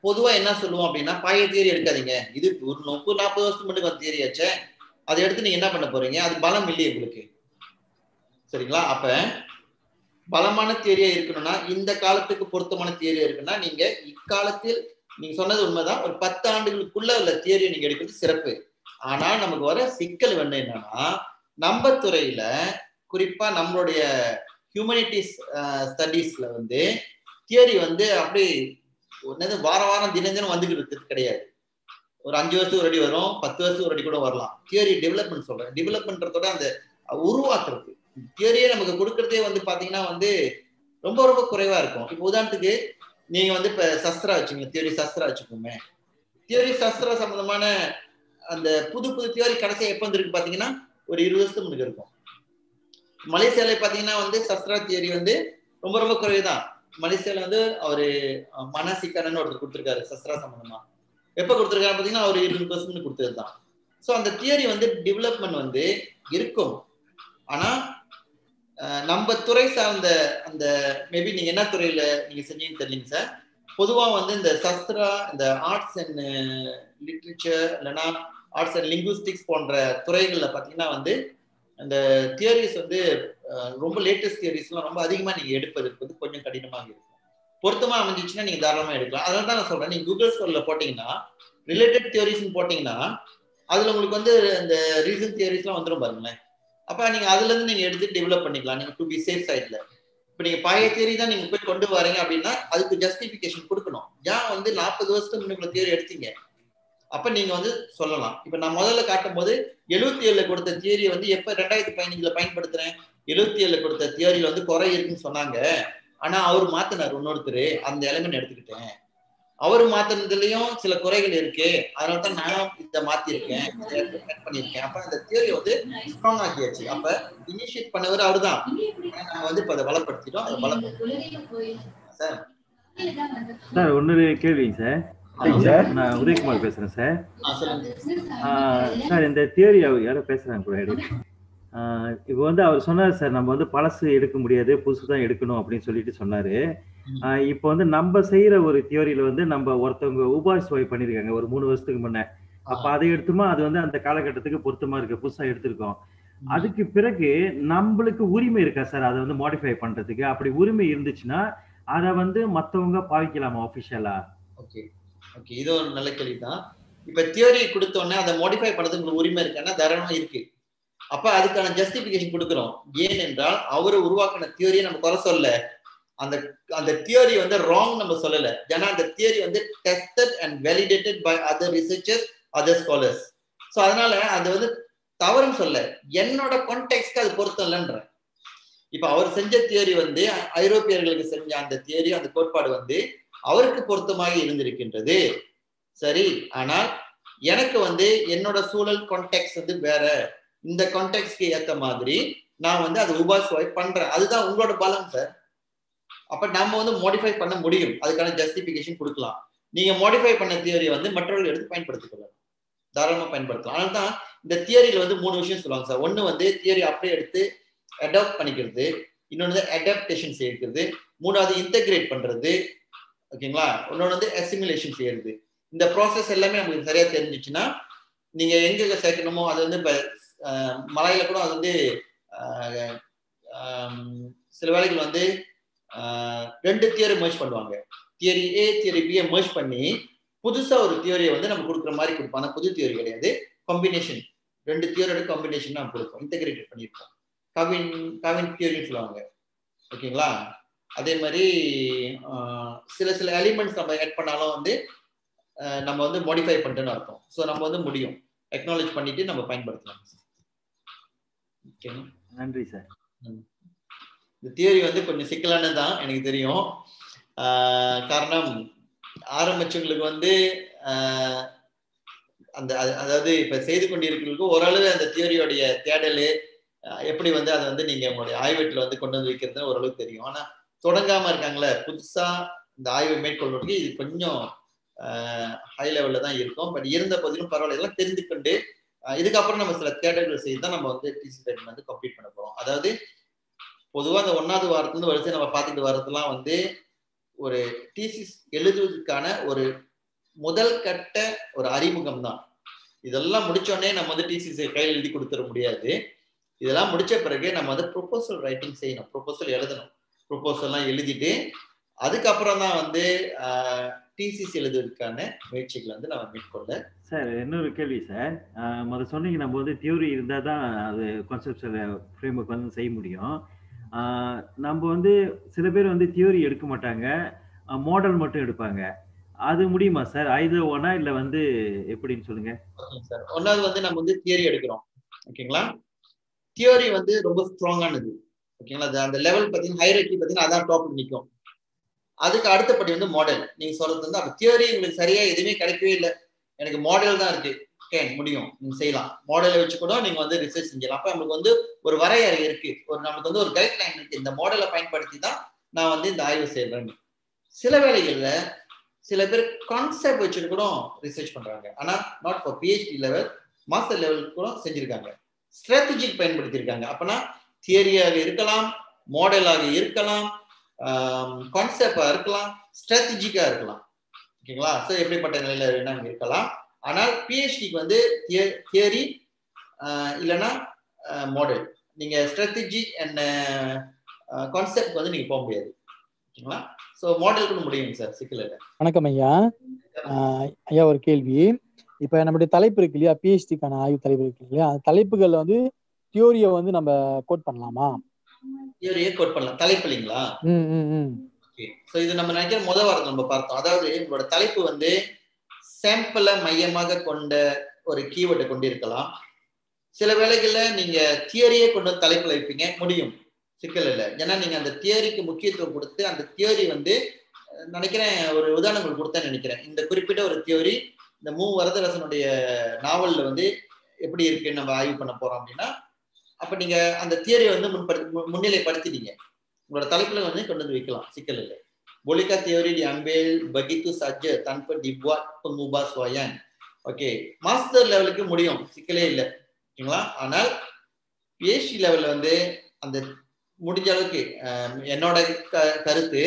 பொதுவா என்ன சொல்லுவோம் அப்படின்னா, பழைய தியரி எடுக்காதீங்க, இது ஒரு 40 வருஷம் மட்டும் அந்த தியரி ஆச்சே, அதை எடுத்து நீங்க என்ன பண்ண போறீங்க, அது பலம் இல்லையே உங்களுக்கு. சரிங்களா? அப்ப பலமான தியரியா இருக்கணும்னா, இந்த காலத்துக்கு பொருத்தமான தியரியா இருக்குன்னா நீங்க இக்காலத்தில் நீங்க சொன்னது உண்மைதான், ஒரு 10 ஆண்டுகளுக்குள்ள உள்ள தியரியை நீங்க எடுக்கிறது சிறப்பு. ஆனா நமக்கு வர சிக்கல் வந்து என்னன்னா, நம்ம துறையில குறிப்பா நம்மளுடைய ஹியூமனிட்டிஸ் ஸ்டடீஸ்ல வந்து தியரி வந்து அப்படி ஒன்னது வார வாரம் தினம் வந்துகிட்டு இருக்கு கிடையாது. ஒரு 5 வருஷத்துக்கு ஒரு அடி வரும், 10 வருஷத்துக்கு ஒரு அடி கூட வரலாம். தியரி டெவலப்மெண்ட் சொல்றேன். டெவலப்மெண்ட்றதோட அந்த உருவாக்குறது தியரியை நமக்கு கொடுக்கறதே வந்து பாத்தீங்கன்னா வந்து ரொம்ப ரொம்ப குறைவா இருக்கும். இப்போ உதாரணத்துக்கு நீங்க வந்து இப்ப சஸ்திரா வச்சுங்க, தியரி சஸ்திரா வச்சுக்கோமே. தியரி சஸ்திரா சம்பந்தமான அந்த புது புது தியோரி கடைசியா எப்போ வந்துருக்கு பாத்தீங்கன்னா ஒரு 20 வருஷத்துக்கு முன்னாடி இருக்கும். மலேசியால பாத்தீங்கன்னா வந்து சஸ்திரா தியரி வந்து ரொம்ப ரொம்ப குறைவு தான். மலேசியால வந்து அவரு மனசிகரன் ஒருத்தர் கொடுத்துருக்காரு சஸ்திரா சம்பந்தமா. எப்ப கொடுத்துருக்காரு பாத்தீங்கன்னா ஒரு 20% கொடுத்தது தான். ஸோ அந்த தியரி வந்து டெவலப்மெண்ட் வந்து இருக்கும். ஆனா நம்ம துறை சார்ந்த அந்த மேபி நீங்க என்ன துறையில நீங்க செஞ்சீங்கன்னு தெரியலீங்க சார். பொதுவா வந்து இந்த சஸ்திரா இந்த ஆர்ட்ஸ் அண்ட் லிட்ரேச்சர் இல்லைன்னா ஆர்ட்ஸ் அண்ட் லிங்குவிஸ்டிக்ஸ் போன்ற துறைகள்ல பாத்தீங்கன்னா வந்து அந்த தியரிஸ் வந்து ரொம்ப லேட்டஸ்ட் தியரிஸ்லாம் ரொம்ப அதிகமா நீங்க எடுப்பதற்கு வந்து கொஞ்சம் கடினமாக இருக்கும். பொருத்தமா அமைஞ்சிச்சுன்னா நீங்க தாராளமா எடுக்கலாம். அதனால தான் நான் சொல்றேன், நீங்க கூகுள் ஸ்டோர்ல போட்டீங்கன்னா ரிலேட்டட் தியரிஸ்ன்னு போட்டீங்கன்னா அதுல உங்களுக்கு வந்து அந்த ரீசன்ட் தியரிஸ்லாம் வந்துடும் பாருங்களேன். அப்ப நீங்க அதுல இருந்து நீங்க எடுத்து டெவலப் பண்ணிக்கலாம். நீங்க டு பி சேஃப் சைட்ல இப்ப நீங்க பழைய தியரி தான் நீங்க போய் கொண்டு வரீங்க அப்படின்னா அதுக்கு ஜஸ்டிபிகேஷன் கொடுக்கணும். ஏன் வந்து 40 வருஷத்துக்கு முன்னாடி தியரி எடுத்தீங்க அப்ப நீங்க வந்து சொல்லலாம். இப்ப நான் முதல்ல காட்டும் போது 77ல கொடுத்த தியரியை வந்து எப்ப 2015ல பயன்படுத்துறேன், 77ல கொடுத்த தியரியில வந்து குறை இருக்குன்னு சொன்னாங்க. ஆனா அவர் மாத்தினார், இன்னொருத்தரு அந்த எலிமெண்ட் எடுத்துக்கிட்டேன். அவரு மாத்தினதுலயும் சில குறைகள் இருக்கு, அதனாலதான் நான் இதை மாத்திருக்கேன் பண்ணிருக்கேன். அப்ப அந்த தியரி வந்து ஸ்ட்ராங் ஆகியாச்சு. அப்ப இனிஷியேட் பண்ணவர் அவருதான். நாங்க வந்து இப்ப அதை வளப்படுத்திட்டோம். அதை வளப்படுத்த சார் சார் ஒன்னு கேள்விங்க சார். நான் உதயகுமார் பேசுறேன் சார். சார் இந்த தியரி யாரோ பேசுறாங்க கூட இப்போ வந்து அவர் சொன்னார் சார், நம்ம வந்து பழசு எடுக்க முடியாது புதுசு தான் எடுக்கணும் அப்படின்னு சொல்லிட்டு சொன்னாரு. இப்போ வந்து நம்ம செய்யற ஒரு தியோரியில வந்து நம்ம ஒருத்தவங்க உபாய்ஸ்வாய் பண்ணிருக்காங்க ஒரு 3 வருஷத்துக்கு முன்ன. அப்ப அதை எடுத்துமா அது வந்து அந்த காலகட்டத்துக்கு பொருத்தமா இருக்கு, புதுசா எடுத்திருக்கோம். அதுக்கு பிறகு நம்மளுக்கு உரிமை இருக்கா சார் அதை வந்து மாடிஃபை பண்றதுக்கு? அப்படி உரிமை இருந்துச்சுன்னா அதை வந்து மற்றவங்க பாவிக்கலாமா ஆஃபிஷியலா? ஓகே ஓகே, இது ஒரு நல்ல கேள்வி தான். இப்ப தியோரி கொடுத்தோன்னே அதை மாடிஃபை பண்றதுக்கு உரிமை இருக்கான்னா தாராளமா இருக்கு. அப்ப அதுக்கான ஜஸ்டிபிகேஷன் கொடுக்கிறோம். ஏனென்றால் அவரு உருவாக்கின தியோரியை நம்ம குறை சொல்ல, அந்த அந்த தியரி வந்து ராங் நம்ம சொல்லல. ஏன்னா அந்த தியரி வந்து tested and validated by other researchers, other scholars. So அதனால அது வந்து தவறும் சொல்ல, என்னோட கான்டெக்ட்க்கு அது பொருத்தம் இல்லைன்ற. இப்ப அவர் செஞ்ச தியரி வந்து ஐரோப்பியர்களுக்கு செஞ்ச அந்த தியரி அந்த கோட்பாடு வந்து அவருக்கு பொருத்தமாக இருந்திருக்கின்றது சரி. ஆனால் எனக்கு வந்து என்னோட சூழல் கான்டெக்ட் வந்து வேற, இந்த கான்டெக்ட்க்கு ஏற்ற மாதிரி நான் வந்து அதை உபாஸ்வாய் பண்றேன். அதுதான் உங்களோட பலம் சார். அப்ப நம்ம வந்து மாடிஃபை பண்ண முடியும், அதுக்கான ஜஸ்டிபிகேஷன் கொடுக்கலாம். நீங்க மாடிஃபை பண்ண தியரியை வந்து மற்றவர்கள் எடுத்து பயன்படுத்திக்கலாம், தாராளமா பயன்படுத்தலாம். அதனால தான் இந்த தியரியில வந்து 3 விஷயம் சொல்லுவாங்க சார். ஒண்ணு வந்து தியரி அப்படியே எடுத்து அடாப்ட் பண்ணிக்கிறது, இன்னொன்று அடாப்டேஷன் செய்யறது, 3வது இன்டெகிரேட் பண்றது, ஓகேங்களா, இன்னொன்று வந்து அசிமுலேஷன் செய்யறது. இந்த ப்ராசஸ் எல்லாமே நமக்கு சரியா தெரிஞ்சிச்சுன்னா நீங்க எங்க சேர்க்கணுமோ அது வந்து இப்ப மலையில கூட அது வந்து சில வேலைகள் வந்து 2 தியரி மர்ஜ் பண்ணுவாங்க. தியரி ஏ தியரி பியை மர்ஜ் பண்ணி புதுசா ஒரு தியோரியை வந்து நம்ம கொடுக்குற மாதிரி கொடுப்போம். ஆனால் புது தியோரி கிடையாது, காம்பினேஷன். 2 தியோரியோட காம்பினேஷன் நம்ம கொடுப்போம், இன்டெகிரேட்டட் பண்ணியிருப்போம். கவின் தியோரின்னு சொல்லுவாங்க, ஓகேங்களா. அதே மாதிரி சில சில எலிமெண்ட்ஸ் நம்ம ஆட் பண்ணாலும் வந்து நம்ம வந்து மாடிஃபை பண்ணிட்டோன்னு அர்த்தம். ஸோ நம்ம வந்து முடியும் அக்னாலஜ் பண்ணிட்டு நம்ம பயன்படுத்தலாம். ஓகேங்களா, நன்றி சார். இந்த தியரி வந்து கொஞ்சம் சிக்கலானது தான் எனக்கு தெரியும். காரணம் ஆரம்பிச்சவங்களுக்கு வந்து அந்த அதாவது இப்போ செய்து கொண்டிருக்கிறவங்களுக்கு ஓரளவு அந்த தியோரியோடைய தேடல் எப்படி வந்து அதை வந்து நீங்கள் உங்களுடைய ஆய்வீட்டில் வந்து கொண்டு வந்து வைக்கிறதுன்னு ஓரளவுக்கு தெரியும். ஆனால் தொடங்காமல் இருக்காங்களே புதுசாக இந்த ஆய்வை மேற்கொள்வதற்கு இது கொஞ்சம் ஹை லெவலில் தான் இருக்கும். பட் இருந்த போதிலும் பரவாயில்ல, இதெல்லாம் தெரிந்துக்கொண்டு இதுக்கப்புறம் நம்ம சில தேடல்கள் செய்து தான் நம்ம வந்து டிசி ரைட்டிங் வந்து கம்ப்ளீட் பண்ண போகிறோம். அதாவது பொதுவாக அந்த 1வது வாரத்துலேருந்து வரிசை நம்ம பார்த்துட்டு வரதுலாம் வந்து ஒரு தீசிஸ் எழுதுவதற்கான ஒரு முதல் கட்ட ஒரு அறிமுகம் தான். இதெல்லாம் முடித்தோடனே நம்ம வந்து தீசிஸை கையில் எழுதி கொடுத்துட முடியாது. இதெல்லாம் முடித்த பிறகு நம்ம வந்து ப்ரொபோசல் ரைட்டிங் செய்யணும், ப்ரொபோசல் எழுதணும். ப்ரொபோசல்லாம் எழுதிட்டு அதுக்கப்புறம் தான் வந்து தீசிஸ் எழுதுவதற்கான முயற்சிகளை வந்து நம்ம மேற்கொள்ள. சார் இன்னொரு கேள்வி சார், முதல்ல சொன்னீங்க நம்ம வந்து தியோரி இருந்தால் தான் அது கான்செப்டுவல் ஃப்ரேம் ஒர்க் வந்து செய்ய முடியும். நம்ம வந்து சில பேர் வந்து தியோரி எடுக்க மாட்டாங்க, மாடல் மட்டும் எடுப்பாங்க. அது முடியுமா சார்? ஐதர் ஒன்னா இல்ல வந்து எப்படின்னு சொல்லுங்க. சார் ஒன்னாவது வந்து நம்ம வந்து தியரி எடுக்கிறோம். ஓகேங்களா, தியரி வந்து ரொம்ப ஸ்ட்ராங்கானது. ஓகேங்களா, அந்த லெவல் பார்த்தீங்கன்னா ஹையர்க்கி பார்த்தீங்கன்னா அதான் டாப் நிற்கும். அதுக்கு அடுத்தபடி வந்து மாடல். நீங்க சொல்றது வந்து அப்போ தியரி உங்களுக்கு சரியா எதுவுமே கிடைக்கவே இல்லை, எனக்கு மாடல் தான் இருக்கு, ஓகே முடியும், நீங்க செய்யலாம், மாடலை வச்சு கூட நீங்க வந்து ரிசர்ச் செஞ்சலாம். அப்போ நம்மளுக்கு வந்து ஒரு வரையறை இருக்கு, ஒரு நம்மளுக்கு வந்து ஒரு கைட்லைன் இருக்கு, இந்த மாடலை பயன்படுத்தி தான் நான் வந்து இந்த ஆய்வு செய்வேன். சில வேலைகள்ல சில பேர் கான்செப்ட் வச்சுட்டு கூட ரிசர்ச் பண்றாங்க, ஆனா not for PhD level, master லெவலுக்கு கூட செஞ்சிருக்காங்க. ஸ்ட்ராட்டஜிக் பயன்படுத்தியிருக்காங்க. அப்பனா தியரியாக இருக்கலாம், மாடலாக இருக்கலாம், கான்செப்டா இருக்கலாம், ஸ்ட்ராட்டஜிக்கா இருக்கலாம். ஓகேங்களா, ஸோ எப்படிப்பட்ட நிலையில வேணாலும் இருக்கலாம். ஆனால் பிஹெச்டிக்கு வந்து தியரி இல்லைன்னா மாடல், நீங்க ஸ்ட்ராட்டஜி அண்ட் கான்செப்ட் வந்து நீங்க போக முடியாது. ஓகேங்களா, சோ மாடல் கூட முடியும் சார். சிக்கல வணக்கம் ஐயா. ஐயா ஒரு கேள்வி. இப்ப நம்முடைய தலைப்பு இருக்கு இல்லையா, பிஹெச்டிக்கான ஆய்வு தலைப்பு இருக்கு இல்லையா, அந்த தலைப்புகள்ல வந்து தியோரியை வந்து நம்ம கோட் பண்ணலாமா? தியோரியை கோட் பண்ணலாம் தலைப்பு இல்லைங்களா? ஓகே, சோ இது நம்ம நினைக்கிற முதல் வாரத்துல நம்ம பார்த்தோம். அதாவது உங்களோட தலைப்பு வந்து சாம்பிளை மையமாக கொண்ட ஒரு கீவேர்டை கொண்டு இருக்கலாம். சில வேளைகள்ல நீங்க தியோரியை கொண்டு தலைப்புல வைப்பீங்க, முடியும், சிக்கல் இல்லை. ஏன்னா நீங்க அந்த தியரிக்கு முக்கியத்துவம் கொடுத்து அந்த தியரி வந்து நினைக்கிறேன் ஒரு உதாரணங்கள் கொடுத்தேன்னு நினைக்கிறேன். இந்த குறிப்பிட்ட ஒரு தியோரி இந்த மூ வரதரசனுடைய நாவல்ல வந்து எப்படி இருக்குன்னு நம்ம ஆய்வு பண்ண போறோம் அப்படின்னா, அப்ப நீங்க அந்த தியரியை வந்து முன்னிலைப்படுத்திட்டீங்க, உங்களோட தலைப்புல வந்து கொண்டு வந்து வைக்கலாம், சிக்கல் இல்லை. பொலிகா தியோரி டி அம்பேல் பகித்து சஜ்ஜ தன்பு டிப்வா முபா சுவாயன். ஓகே, மாஸ்டர் லெவலுக்கு முடியும், சிக்கலே இல்லை. ஓகேங்களா, ஆனால் பிஹெச்டி லெவல்ல வந்து அந்த முடிஞ்ச அளவுக்கு என்னோட கருத்து,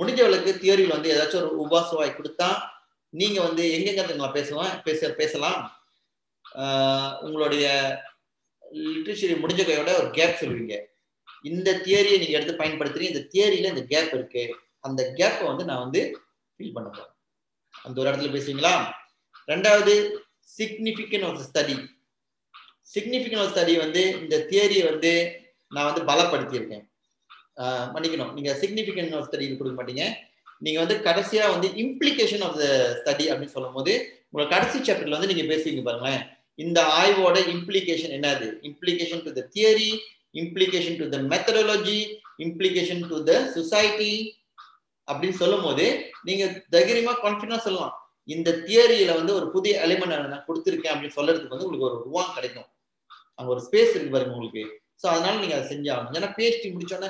முடிஞ்ச அளவுக்கு தியரியில் வந்து ஏதாச்சும் ஒரு உபாசுவாய் கொடுத்தா நீங்க வந்து எங்கெங்க பேசலாம், உங்களுடைய லிட்ரேச்சர் முடிஞ்ச கையோட ஒரு கேப் சொல்லுவீங்க, இந்த தியரியை நீங்க எடுத்து பயன்படுத்துறீங்க, இந்த தியரியில இந்த கேப் இருக்கு, அந்த கேப்பை வந்து நான் வந்து ஃபீல் பண்ண போறேன், அந்த ஒரு இடத்துல பேசுவீங்களா? ரெண்டாவது significant of study. Significant of study வந்து இந்த தியரியை வந்து நான் வந்து பலப்படுத்தியிருக்கேன், மன்னிக்கணும், நீங்க சிக்னிஃபிகன்ட் ஆஃப் ஸ்டடி கொடுக்க மாட்டீங்க, நீங்க வந்து கடைசியா வந்து இம்ப்ளிகேஷன் ஆஃப் த ஸ்டடி அப்படின்னு சொல்லும் போது உங்களோட கடைசி சாப்டர்ல வந்து நீங்க பேசுவீங்க, பாருங்களேன் இந்த ஆய்வோட இம்ப்ளிகேஷன் என்னது, implication to the theory, implication to the methodology, implication to the society அப்படின்னு சொல்லும் போது நீங்க தைரியமா கான்ஃபிடன்ஸ் சொல்லலாம், இந்த தியரியில வந்து ஒரு புதிய எலிமெண்ட் நான் கொடுத்துருக்கேன் அப்படின்னு சொல்றதுக்கு வந்து உங்களுக்கு ஒரு உருவம் கிடைக்கும், அங்க ஒரு ஸ்பேஸ் இருக்கு பாருங்க உங்களுக்கு. ஸோ அதனால நீங்க அதை செஞ்சாகணும். ஏன்னா பிஹெச்டி முடிச்சோன்னா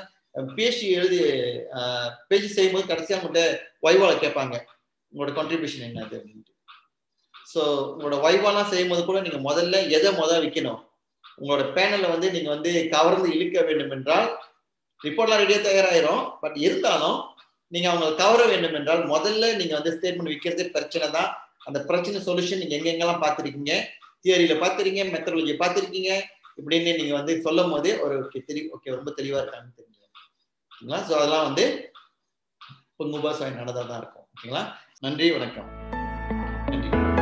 பிஹெச்டி பிஹெச்டி செய்யும் போது கடைசியா உங்கள்கிட்ட வைவால கேட்பாங்க, உங்களோட கான்ட்ரிபியூஷன் என்னது அப்படின்ட்டு. ஸோ உங்களோட வைவாலாம் செய்யும் போது கூட நீங்க முதல்ல எதை வைக்கணும், உங்களோட பேனலை வந்து நீங்க வந்து கவர்ந்து இழுக்க வேண்டும் என்றால் ரிப்போர்ட்லாம் ரெடியாக தயாராயிரும், பட் இருந்தாலும் நீங்க அவங்களை கவர வேண்டும் என்றால் முதல்ல நீங்க வந்து ஸ்டேட்மெண்ட் வைக்கிறதே பிரச்சனை தான். அந்த பிரச்சனை சொல்யூஷன் நீங்க எங்கெங்கெல்லாம் பார்த்துருக்கீங்க, தியரியில பார்த்துருக்கீங்க, மெத்தடாலஜி பார்த்துருக்கீங்க, இப்படின்னு நீங்க வந்து சொல்லும் போது ஒரு ரொம்ப தெளிவா இருக்காங்கன்னு தெரிஞ்சுங்களா. ஸோ அதெல்லாம் வந்து பொங்குபா சாய் நடந்தா தான் இருக்கும். ஓகேங்களா, நன்றி, வணக்கம், நன்றி.